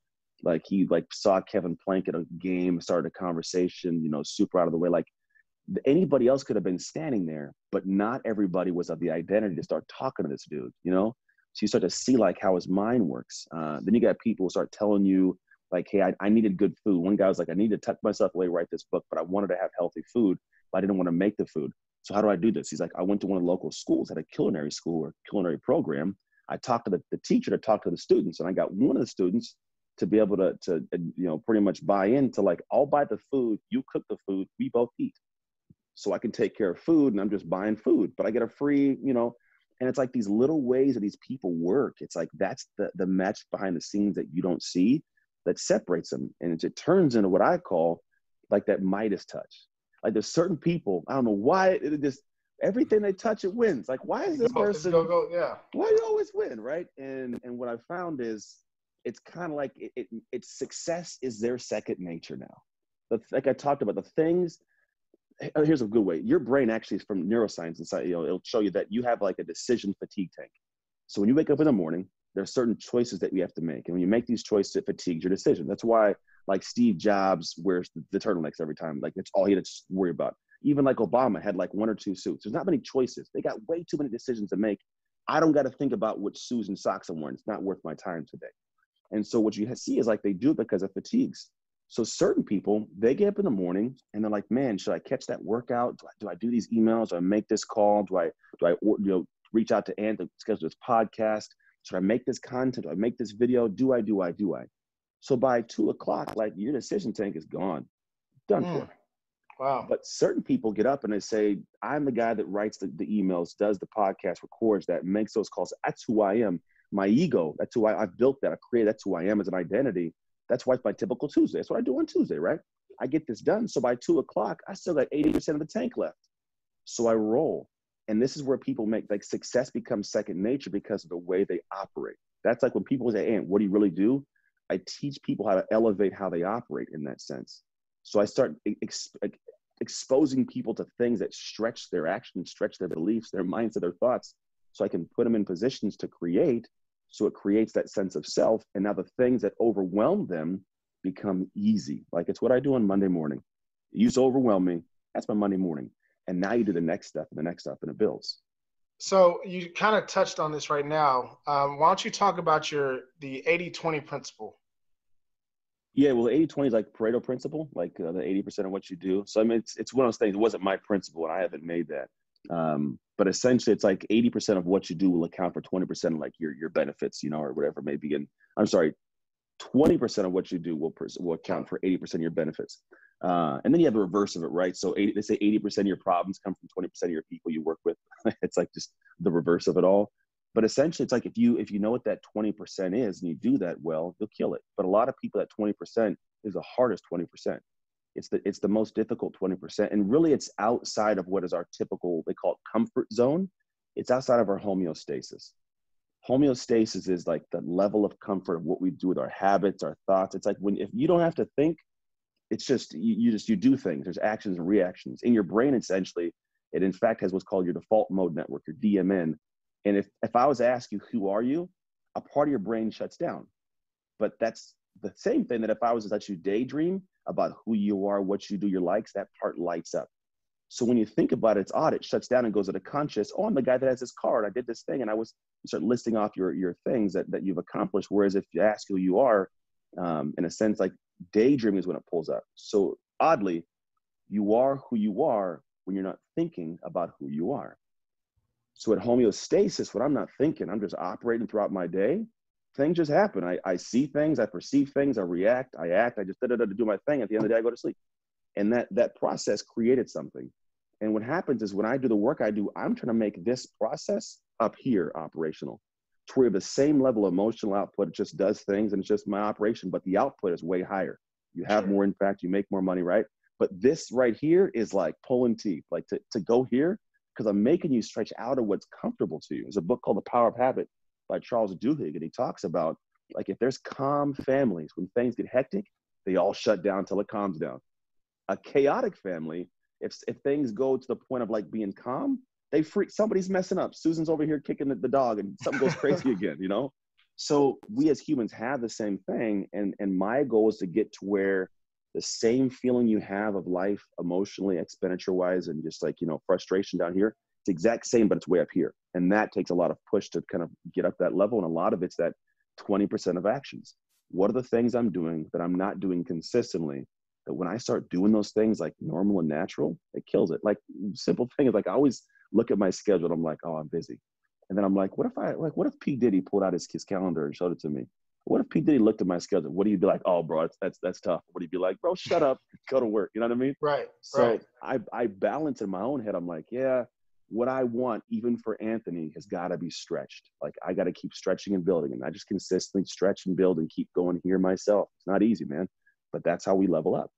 Like, he like saw Kevin Plank at a game, started a conversation, you know, super out of the way. Like, anybody else could have been standing there, but not everybody was of the identity to start talking to this dude, you know? So you start to see like how his mind works. Uh, then you got people who start telling you like, hey, I, I needed good food. One guy was like, I need to tuck myself away, write this book, but I wanted to have healthy food, but I didn't want to make the food. So how do I do this? He's like, I went to one of the local schools, had a culinary school or culinary program. I talked to the, the teacher to talk to the students, and I got one of the students to be able to, to, you know, pretty much buy into like, I'll buy the food, you cook the food, we both eat. So I can take care of food, and I'm just buying food, but I get a free, you know, and it's like these little ways that these people work. It's like, that's the, the match behind the scenes that you don't see that separates them. And it, it turns into what I call like that Midas touch. Like, there's certain people, I don't know why, it, it just, everything they touch, it wins. Like, why is this go, person, go, go, yeah. why do you always win, right? And, and what I found is, it's kind of like it, it, it's success is their second nature now. But like I talked about, the things, here's a good way. Your brain actually is from neuroscience inside, you know, it'll show you that you have like a decision fatigue tank. So when you wake up in the morning, there are certain choices that you have to make. And when you make these choices, it fatigues your decision. That's why like Steve Jobs wears the turtlenecks every time. Like, that's all he had to worry about. Even like Obama had like one or two suits. There's not many choices. They got way too many decisions to make. I don't got to think about which shoes and socks I'm wearing. It's not worth my time today. And so what you see is like they do it because of fatigues. So certain people, they get up in the morning and they're like, man, should I catch that workout? Do I do, I do these emails? Do I make this call? Do I, do I or, you know, reach out to Ann to schedule this podcast? Should I make this content? Do I make this video? Do I, do I, do I? So by two o'clock, like, your decision tank is gone. Done mm. for. Wow. But certain people get up and they say, I'm the guy that writes the, the emails, does the podcast, records that, makes those calls. That's who I am. My ego, that's who I, I've built that, I've created, that's who I am as an identity. That's why it's my typical Tuesday. That's what I do on Tuesday, right? I get this done. So by two o'clock, I still got eighty percent of the tank left. So I roll. And this is where people make, like, success becomes second nature because of the way they operate. That's like when people say, hey, what do you really do? I teach people how to elevate how they operate in that sense. So I start ex exposing people to things that stretch their actions, stretch their beliefs, their minds, their thoughts, so I can put them in positions to create. So it creates that sense of self. And now the things that overwhelm them become easy. Like, it's what I do on Monday morning. It used to overwhelm me. That's my Monday morning. And now you do the next step and the next step, and it builds. So you kind of touched on this right now. Um, why don't you talk about your the eighty twenty principle? Yeah, well, the eighty twenty is like Pareto principle, like uh, the eighty percent of what you do. So I mean, it's, it's one of those things. It wasn't my principle, and I haven't made that. Um, but essentially, it's like eighty percent of what you do will account for twenty percent of like your your benefits, you know, or whatever it may be. And I'm sorry, twenty percent of what you do will will account for eighty percent of your benefits. Uh, and then you have the reverse of it, right? So eighty, they say eighty percent of your problems come from twenty percent of your people you work with. It's like just the reverse of it all. But essentially, it's like if you if you know what that twenty percent is and you do that well, you'll kill it. But a lot of people, that twenty percent is the hardest twenty percent. It's the, it's the most difficult twenty percent. And really, it's outside of what is our typical, they call it comfort zone. It's outside of our homeostasis. Homeostasis is like the level of comfort of what we do with our habits, our thoughts. It's like when, if you don't have to think, it's just, you, you just, you do things. There's actions and reactions. In your brain, essentially, it in fact has what's called your default mode network, your D M N. And if, if I was to ask you, who are you? A part of your brain shuts down. But that's the same thing that if I was to let you daydream about who you are, what you do, your likes, that part lights up. So when you think about it, it's odd. It shuts down and goes to the conscious. Oh, I'm the guy that has this car, and I did this thing, and I was, you start listing off your, your things that, that you've accomplished. Whereas if you ask who you are, um, in a sense, like daydreaming is when it pulls up. So oddly, you are who you are when you're not thinking about who you are. So at homeostasis, when I'm not thinking, I'm just operating throughout my day, things just happen. I, I see things, I perceive things, I react, I act, I just da, da, da, do my thing. At the end of the day, I go to sleep. And that, that process created something. And what happens is when I do the work I do, I'm trying to make this process up here operational, to where the same level of emotional output, it just does things and it's just my operation, but the output is way higher. You have more impact, you make more money, right? But this right here is like pulling teeth, like to, to go here, because I'm making you stretch out of what's comfortable to you. There's a book called The Power of Habit by Charles Duhigg, and he talks about, like, if there's calm families, when things get hectic, they all shut down till it calms down. A chaotic family, if, if things go to the point of like being calm, they freak, somebody's messing up. Susan's over here kicking the, the dog and something goes crazy again, you know? So we as humans have the same thing. And, and my goal is to get to where the same feeling you have of life emotionally, expenditure-wise, and just like, you know, frustration down here, it's the exact same, but it's way up here. And that takes a lot of push to kind of get up that level. And a lot of it's that twenty percent of actions. What are the things I'm doing that I'm not doing consistently, that when I start doing those things like normal and natural, it kills it. Like, simple thing is, like, I always look at my schedule and I'm like, oh, I'm busy. And then I'm like, what if I, like, what if P. Diddy pulled out his, his calendar and showed it to me? What if P. Diddy looked at my schedule? What do you be like? Oh, bro, that's, that's, that's tough. What do you be like? Bro, shut up, go to work. You know what I mean? Right. So right. I, I balance in my own head. I'm like, yeah, what I want, even for Anthony, has got to be stretched. Like, I got to keep stretching and building. And I just consistently stretch and build and keep going here myself. It's not easy, man. But that's how we level up.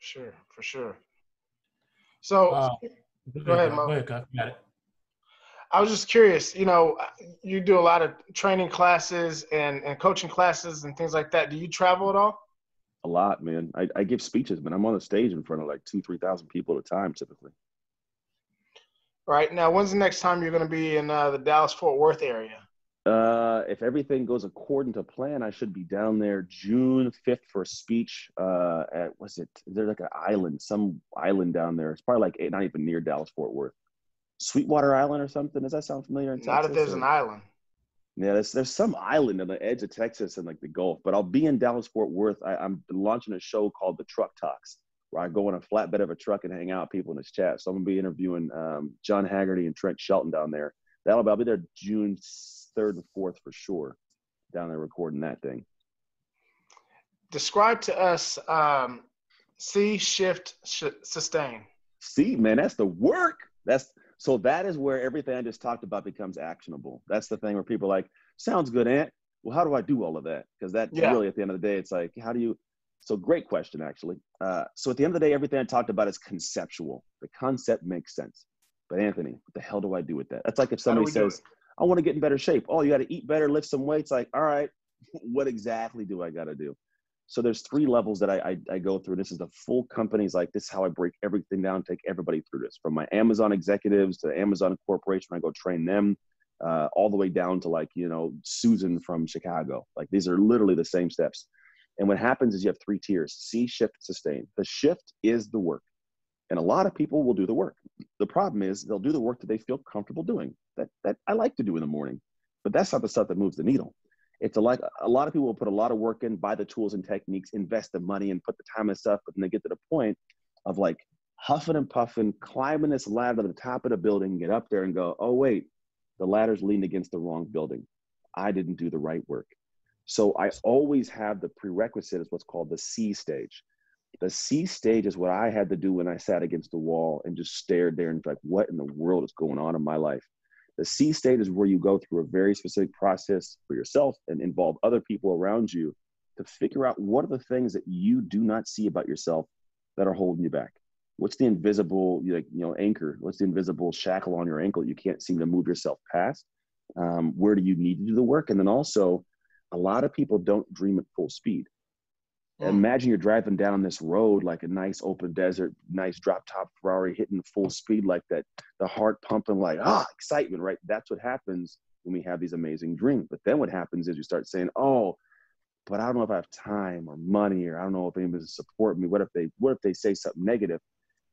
Sure, for sure. So uh, go ahead, Mo. Go ahead, go ahead. I was just curious, you know, you do a lot of training classes and, and coaching classes and things like that. Do you travel at all? A lot, man. I, I give speeches, man. I'm on the stage in front of like two, three thousand people at a time typically. All right. Now, when's the next time you're going to be in uh, the Dallas-Fort Worth area? Uh, if everything goes according to plan, I should be down there June fifth for a speech. Uh, at, what's it? There's like an island, some island down there. It's probably like eight, not even near Dallas-Fort Worth. Sweetwater Island or something. Does that sound familiar? In Not Texas, if there's or? An island. Yeah, there's, there's some island on the edge of Texas and like the Gulf, but I'll be in Dallas-Fort Worth. I, I'm launching a show called The Truck Talks, where I go on a flatbed of a truck and hang out people in this chat. So I'm going to be interviewing um, John Haggerty and Trent Shelton down there. That'll I'll be there June third and fourth for sure, down there recording that thing. Describe to us um, see, shift, sh sustain. See, man, that's the work. That's So that is where everything I just talked about becomes actionable. That's the thing where people are like, sounds good, Ant. Well, how do I do all of that? Because that yeah. really, at the end of the day, it's like, how do you? So great question, actually. Uh, so at the end of the day, everything I talked about is conceptual. The concept makes sense. But Anthony, what the hell do I do with that? That's like if somebody says, I want to get in better shape. Oh, you got to eat better, lift some weights. Like, all right, what exactly do I got to do? So there's three levels that I, I, I go through. This is the full company's, like, this is how I break everything down, take everybody through this, from my Amazon executives to Amazon corporation. I go train them uh, all the way down to, like, you know, Susan from Chicago. Like, these are literally the same steps. And what happens is you have three tiers: see, shift, sustain. The shift is the work. And a lot of people will do the work. The problem is they'll do the work that they feel comfortable doing, that, that I like to do in the morning, but that's not the stuff that moves the needle. It's a lot, a lot of people will put a lot of work in, buy the tools and techniques, invest the money and put the time and stuff, but then they get to the point of, like, huffing and puffing, climbing this ladder to the top of the building, get up there and go, oh wait, the ladder's leaned against the wrong building. I didn't do the right work. So I always have the prerequisite is what's called the C stage. The C stage is what I had to do when I sat against the wall and just stared there and, like, what in the world is going on in my life? The C stage is where you go through a very specific process for yourself and involve other people around you to figure out what are the things that you do not see about yourself that are holding you back. What's the invisible, like, you know, anchor? What's the invisible shackle on your ankle you can't seem to move yourself past? Um, where do you need to do the work? And then also, a lot of people don't dream at full speed. Imagine you're driving down this road, like a nice open desert, nice drop top Ferrari hitting full speed like that, the heart pumping, like, ah, excitement, right? That's what happens when we have these amazing dreams. But then what happens is you start saying, oh, but I don't know if I have time or money, or I don't know if anybody's supporting me. What if they, what if they say something negative?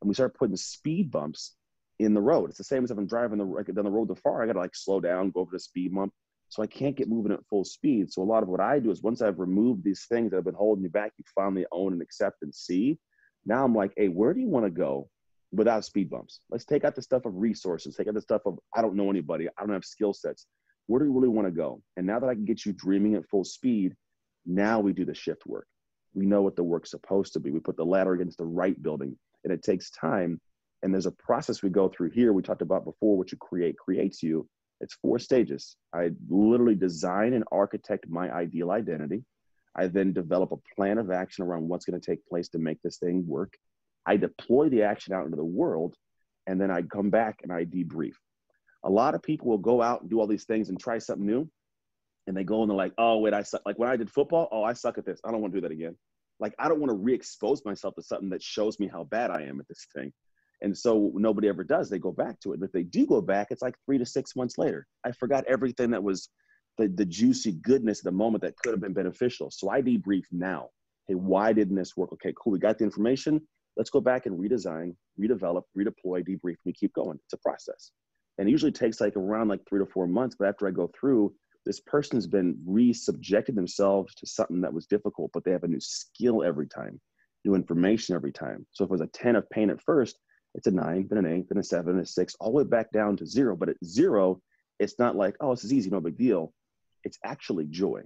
And we start putting speed bumps in the road. It's the same as if I'm driving the, like, down the road to far, I got to, like, slow down, go over the speed bump. So I can't get moving at full speed. So a lot of what I do is once I've removed these things that have been holding you back, you finally own and accept and see. Now I'm like, hey, where do you want to go without speed bumps? Let's take out the stuff of resources, take out the stuff of, I don't know anybody, I don't have skill sets. Where do you really want to go? And now that I can get you dreaming at full speed, now we do the shift work. We know what the work's supposed to be. We put the ladder against the right building, and it takes time. And there's a process we go through here. We talked about before, what you create creates you. It's four stages. I literally design and architect my ideal identity. I then develop a plan of action around what's going to take place to make this thing work. I deploy the action out into the world, and then I come back and I debrief. A lot of people will go out and do all these things and try something new, and they go and they're like, oh, wait, I suck. Like when I did football, oh, I suck at this. I don't want to do that again. Like, I don't want to re-expose myself to something that shows me how bad I am at this thing. And so nobody ever does. They go back to it. And if they do go back, it's like three to six months later. I forgot everything that was the, the juicy goodness of the moment that could have been beneficial. So I debrief now. Hey, why didn't this work? Okay, cool. We got the information. Let's go back and redesign, redevelop, redeploy, debrief. We keep going. It's a process. And it usually takes like around like three to four months. But after I go through, this person's been re-subjected themselves to something that was difficult, but they have a new skill every time, new information every time. So if it was a ten of pain at first, it's a nine, then an eight, then a seven, and a six, all the way back down to zero. But at zero, it's not like, oh, this is easy, no big deal. It's actually joy.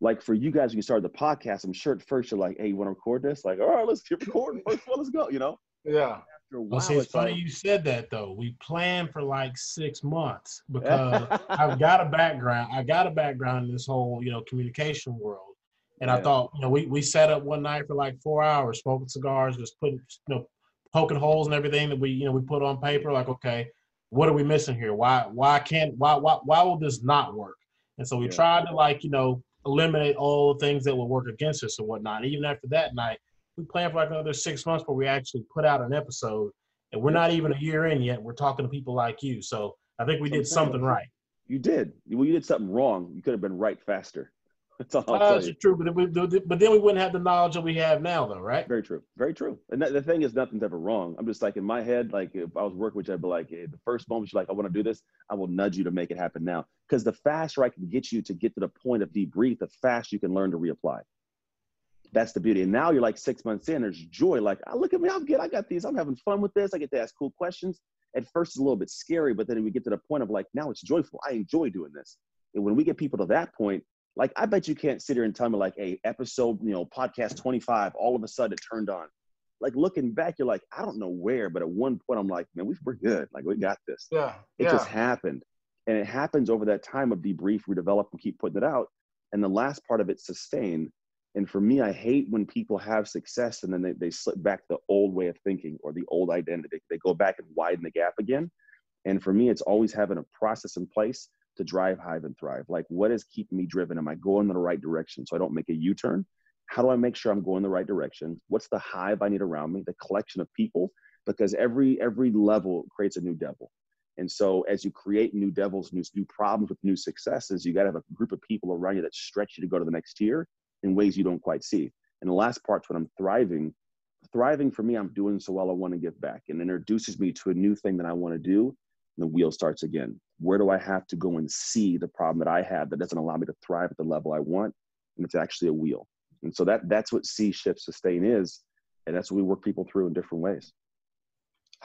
Like for you guys, when you started the podcast, I'm sure at first you're like, hey, you want to record this? Like, all right, let's keep recording. Let's, well, let's go, you know? Yeah. After a while, well, see, it's, it's funny like, you said that, though. We planned for like six months because I've got a background. I got a background in this whole, you know, communication world. And yeah. I thought, you know, we, we sat up one night for like four hours, smoking cigars, just putting, you know, poking holes and everything that we, you know, we put on paper, like, okay, what are we missing here? Why, why can't, why, why, why will this not work? And so we yeah. tried to, like, you know, eliminate all the things that would work against us and whatnot. And even after that night, we planned for like another six months before we actually put out an episode, and we're not even a year in yet. We're talking to people like you. So I think we did okay. something right. You did. Well, you did something wrong. You could have been right faster. That's all I'll uh, tell you. True, but, we, but then we wouldn't have the knowledge that we have now, though, right? Very true. Very true. And th- the thing is, nothing's ever wrong. I'm just like, in my head, like, if I was working with you, I'd be like, hey, the first moment you're like, I want to do this, I will nudge you to make it happen now. Because the faster I can get you to get to the point of debrief, the faster you can learn to reapply. That's the beauty. And now you're like six months in, there's joy. Like, oh, look at me, I'm good. I got these. I'm having fun with this. I get to ask cool questions. At first, it's a little bit scary, but then we get to the point of like, now it's joyful. I enjoy doing this. And when we get people to that point, like, I bet you can't sit here and tell me like a episode, you know, podcast twenty-five, all of a sudden it turned on. Like, looking back, you're like, I don't know where, but at one point I'm like, man, we, we're good. Like, we got this. Yeah, it yeah. just happened. And it happens over that time of debrief, redevelop, and keep putting it out. And the last part of it, sustain, And for me, I hate when people have success and then they, they slip back to the old way of thinking or the old identity. They go back and widen the gap again. And for me, it's always having a process in place to drive, hive, and thrive. Like, what is keeping me driven? Am I going in the right direction so I don't make a U-turn? How do I make sure I'm going the right direction? What's the hive I need around me, the collection of people? Because every every level creates a new devil. And so as you create new devils, new, new problems with new successes, you got to have a group of people around you that stretch you to go to the next tier in ways you don't quite see. And the last part's when I'm thriving. Thriving for me, I'm doing so well, I want to give back, and introduces me to a new thing that I want to do, and the wheel starts again. Where do I have to go and see the problem that I have that doesn't allow me to thrive at the level I want? And it's actually a wheel. And so that that's what see, shift, sustain is, and that's what we work people through in different ways.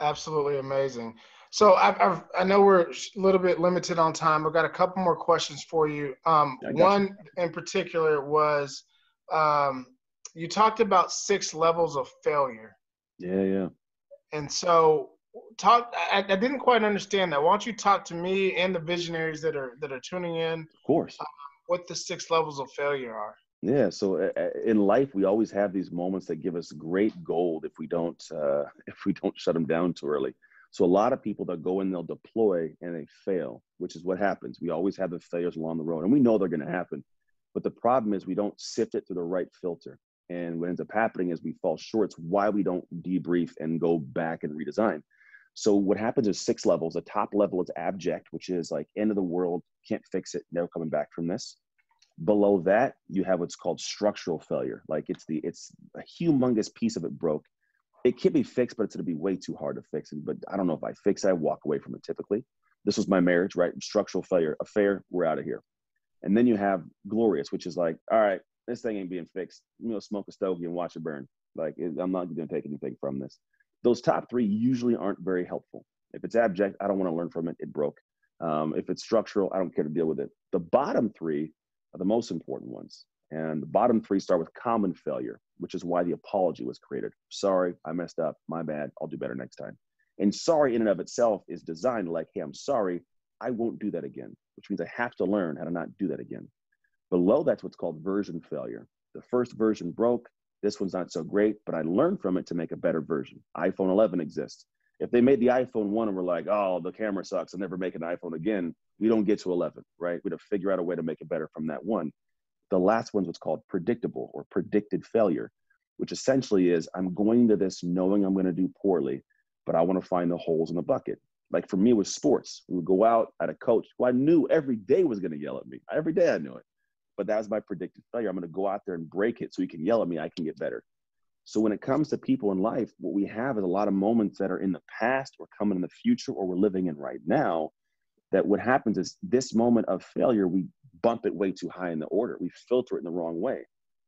Absolutely amazing. So I've, I've, I know we're a little bit limited on time. I've got a couple more questions for you. Um, one you. in particular was um, you talked about six levels of failure. Yeah, yeah. And so talk. I, I didn't quite understand that. Why don't you talk to me and the visionaries that are that are tuning in? Of course. Uh, what the six levels of failure are. Yeah. So in life, we always have these moments that give us great gold if we don't uh, if we don't shut them down too early. So a lot of people that go in, they'll deploy and they fail, which is what happens. We always have the failures along the road, and we know they're going to happen. But the problem is we don't sift it through the right filter. And what ends up happening is we fall short. It's why we don't debrief and go back and redesign. So what happens is six levels. The top level is abject, which is like end of the world, can't fix it, never coming back from this. Below that, you have what's called structural failure. Like it's the it's a humongous piece of it broke. It can be fixed, but it's going to be way too hard to fix it. But I don't know if I fix it, I walk away from it typically. This was my marriage, right? Structural failure, affair, we're out of here. And then you have glorious, which is like, all right, this thing ain't being fixed. You know, smoke a stogie and watch it burn. Like it, I'm not going to take anything from this. Those top three usually aren't very helpful. If it's abject, I don't want to learn from it. It broke. Um, if it's structural, I don't care to deal with it. The bottom three are the most important ones. And the bottom three start with common failure, which is why the apology was created. Sorry, I messed up. My bad. I'll do better next time. And sorry in and of itself is designed like, hey, I'm sorry. I won't do that again, which means I have to learn how to not do that again. Below that's what's called version failure. The first version broke. This one's not so great, but I learned from it to make a better version. iPhone eleven exists. If they made the iPhone one and were like, oh, the camera sucks, I'll never make an iPhone again, we don't get to eleven, right? We'd have to figure out a way to make it better from that one. The last one's what's called predictable or predicted failure, which essentially is I'm going to this knowing I'm going to do poorly, but I want to find the holes in the bucket. Like for me, it was sports. We would go out, I had a coach who I knew every day was going to yell at me. Every day I knew it, but that was my predicted failure. I'm going to go out there and break it so he can yell at me, I can get better. So when it comes to people in life, what we have is a lot of moments that are in the past or coming in the future or we're living in right now, that what happens is this moment of failure, we bump it way too high in the order. We filter it in the wrong way.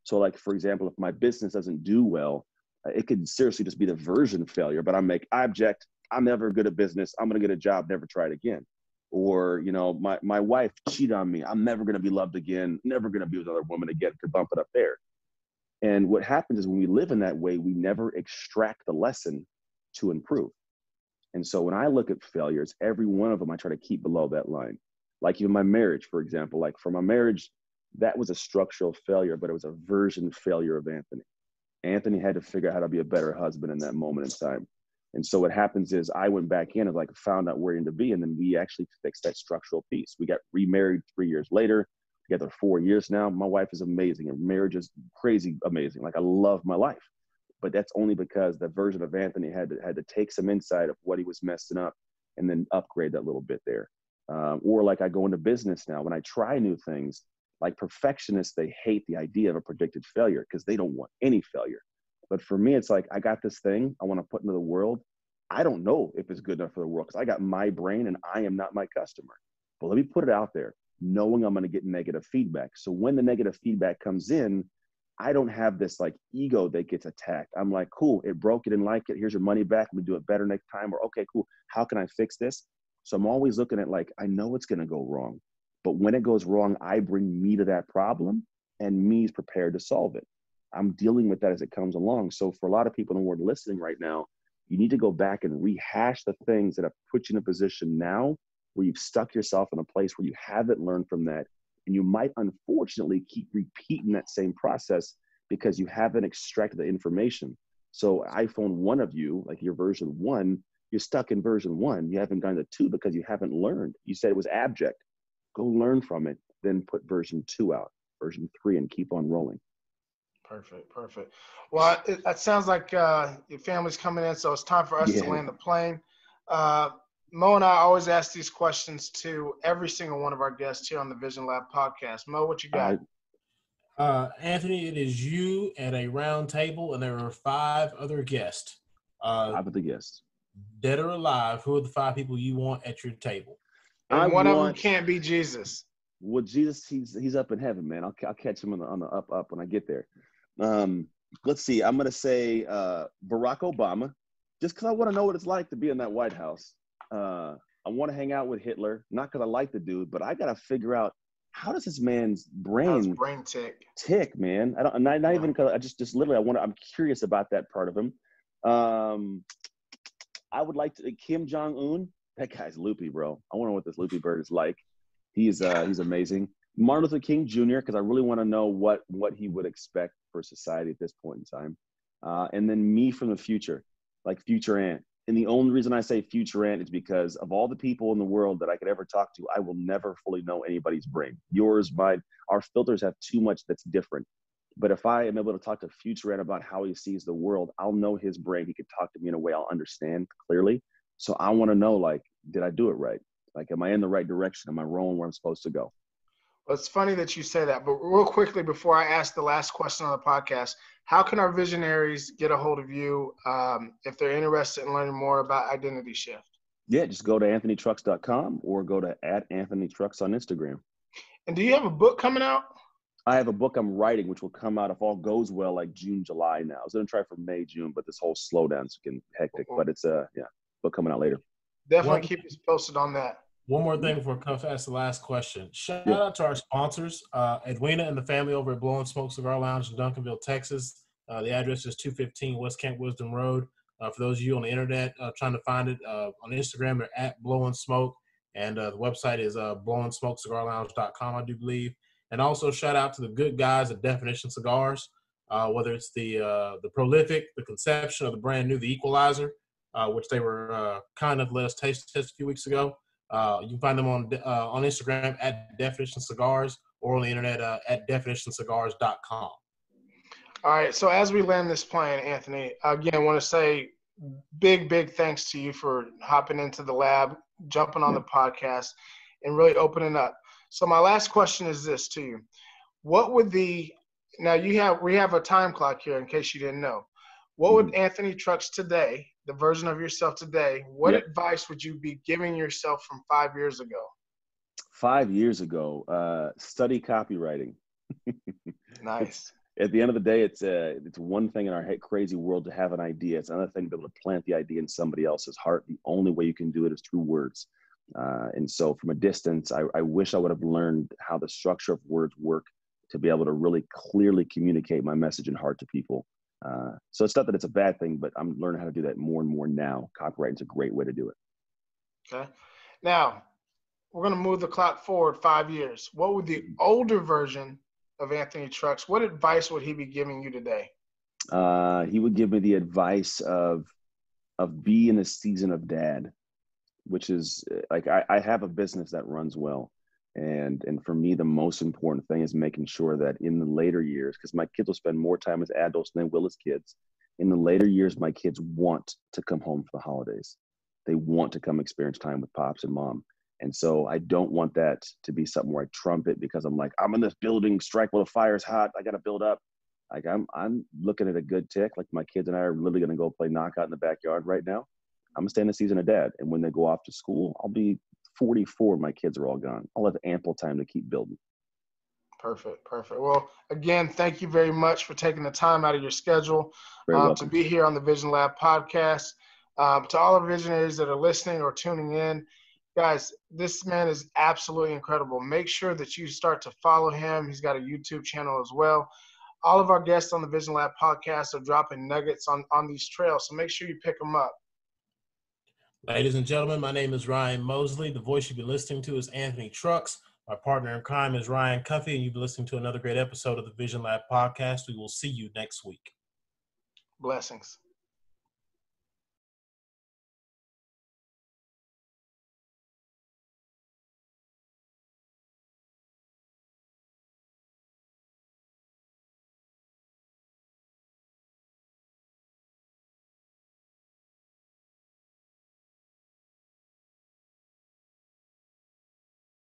So like, for example, if my business doesn't do well, it could seriously just be the version failure, but I make object, I'm never good at business. I'm going to get a job, never try it again. Or, you know, my, my wife cheated on me. I'm never going to be loved again. Never going to be with another woman again. Could bump it up there. And what happens is when we live in that way, we never extract the lesson to improve. And so when I look at failures, every one of them, I try to keep below that line. Like even my marriage, for example, like for my marriage, that was a structural failure, but it was a version failure of Anthony. Anthony had to figure out how to be a better husband in that moment in time. And so what happens is I went back in and like found out where he needed to be, and then we actually fixed that structural piece. We got remarried three years later, together four years now. My wife is amazing, and marriage is crazy amazing. Like I love my life, but that's only because the version of Anthony had to, had to take some insight of what he was messing up and then upgrade that little bit there. Um, or like I go into business now, when I try new things, like perfectionists, they hate the idea of a predicted failure because they don't want any failure. But for me, it's like, I got this thing I want to put into the world. I don't know if it's good enough for the world because I got my brain and I am not my customer. But let me put it out there knowing I'm going to get negative feedback. So when the negative feedback comes in, I don't have this like ego that gets attacked. I'm like, cool, it broke, it didn't like it. Here's your money back. We do it better next time. Or okay, cool. How can I fix this? So I'm always looking at like, I know it's going to go wrong, but when it goes wrong, I bring me to that problem and me's prepared to solve it. I'm dealing with that as it comes along. So for a lot of people in the world listening right now, you need to go back and rehash the things that have put you in a position now where you've stuck yourself in a place where you haven't learned from that. And you might unfortunately keep repeating that same process because you haven't extracted the information. So iPhone one of you, like your version one, you're stuck in version one. You haven't gone to two because you haven't learned. You said it was abject. Go learn from it, then put version two out, version three, and keep on rolling. Perfect, perfect. Well, it, it sounds like uh, your family's coming in, so it's time for us yeah. to land the plane. Uh, Mo and I always ask these questions to every single one of our guests here on the Vision Lab podcast. Mo, what you got? Uh, uh, Anthony, it is you at a round table, and there are five other guests. Uh, five other guests. Dead or alive, who are the five people you want at your table? And I one want, of them can't be Jesus. Well, Jesus, he's he's up in heaven, man. I'll, I'll catch him on the, on the up, up when I get there. Um, let's see. I'm going to say uh, Barack Obama, just because I want to know what it's like to be in that White House. Uh, I want to hang out with Hitler, not because I like the dude, but I got to figure out how does this man's brain, brain tick. tick, man. I don't, not, not even because I just, just literally, I want to, I'm curious about that part of him. Um, I would like to, Kim Jong-un, that guy's loopy, bro. I want to know what this loopy bird is like. He's, uh, he's amazing. Martin Luther King Junior, because I really want to know what, what he would expect for society at this point in time. Uh, and then me from the future, like future Ant. And the only reason I say future Ant is because of all the people in the world that I could ever talk to, I will never fully know anybody's brain. Yours, mine, our filters have too much that's different. But if I am able to talk to future Ant about how he sees the world, I'll know his brain. He could talk to me in a way I'll understand clearly. So I want to know, like, did I do it right? Like, am I in the right direction? Am I rolling where I'm supposed to go? Well, it's funny that you say that, but real quickly before I ask the last question on the podcast, how can our visionaries get a hold of you um, if they're interested in learning more about Identity Shift? Yeah, just go to anthony trucks dot com or go to at anthony trucks on Instagram. And do you have a book coming out? I have a book I'm writing, which will come out, if all goes well, like June, July now. I was going to try for May, June, but this whole slowdown's getting hectic. Mm-hmm. But it's a uh, yeah, book coming out later. Definitely keep us posted on that. One more thing before I come to ask the last question. Shout yeah. out to our sponsors, uh, Edwina and the family over at Blowing Smoke Cigar Lounge in Duncanville, Texas. Uh, the address is two fifteen West Camp Wisdom Road. Uh, for those of you on the internet uh, trying to find it, uh, on Instagram, they're at Blowing Smoke. And uh, the website is uh, blowing smoke cigar lounge dot com, I do believe. And also shout out to the good guys at Definition Cigars, uh, whether it's the, uh, the Prolific, the Conception, or the brand new, the Equalizer, uh, which they were uh, kind of let us taste test a few weeks ago. Uh, you can find them on uh, on Instagram at Definition Cigars or on the internet uh, at definition cigars dot com. All right. So as we land this plane, Anthony, again, I want to say big, big thanks to you for hopping into the lab, jumping on yeah. the podcast, and really opening up. So my last question is this to you. What would the – now you have we have a time clock here in case you didn't know. What would Anthony Trucks today, the version of yourself today, what yep. advice would you be giving yourself from five years ago? Five years ago, uh, study copywriting. Nice. At the end of the day, it's uh, it's one thing in our crazy world to have an idea. It's another thing to be able to plant the idea in somebody else's heart. The only way you can do it is through words. Uh, and so from a distance, I, I wish I would have learned how the structure of words work to be able to really clearly communicate my message and heart to people. Uh, so it's not that it's a bad thing, but I'm learning how to do that more and more now. Copywriting's a great way to do it. Okay. Now, we're going to move the clock forward five years. What would the older version of Anthony Trucks, what advice would he be giving you today? Uh, he would give me the advice of, of be in the season of dad, which is like, I, I have a business that runs well. And and for me, the most important thing is making sure that in the later years, because my kids will spend more time as adults than they will as kids. In the later years, my kids want to come home for the holidays. They want to come experience time with pops and mom. And so I don't want that to be something where I trump it because I'm like, I'm in this building, strike while the fire's hot. I got to build up. Like I'm I'm looking at a good tick. Like my kids and I are literally going to go play knockout in the backyard right now. I'm going to stay in the season of dad. And when they go off to school, I'll be forty-four, my kids are all gone. I'll have ample time to keep building. Perfect, perfect. Well, again, thank you very much for taking the time out of your schedule um, to be here on the Vision Lab podcast. Um, to all the visionaries that are listening or tuning in, guys, this man is absolutely incredible. Make sure that you start to follow him. He's got a YouTube channel as well. All of our guests on the Vision Lab podcast are dropping nuggets on, on these trails, so make sure you pick them up. Ladies and gentlemen, my name is Ryan Mosley. The voice you've been listening to is Anthony Trucks. My partner in crime is Ryan Cuffey, and you've been listening to another great episode of the Vision Lab Podcast. We will see you next week. Blessings.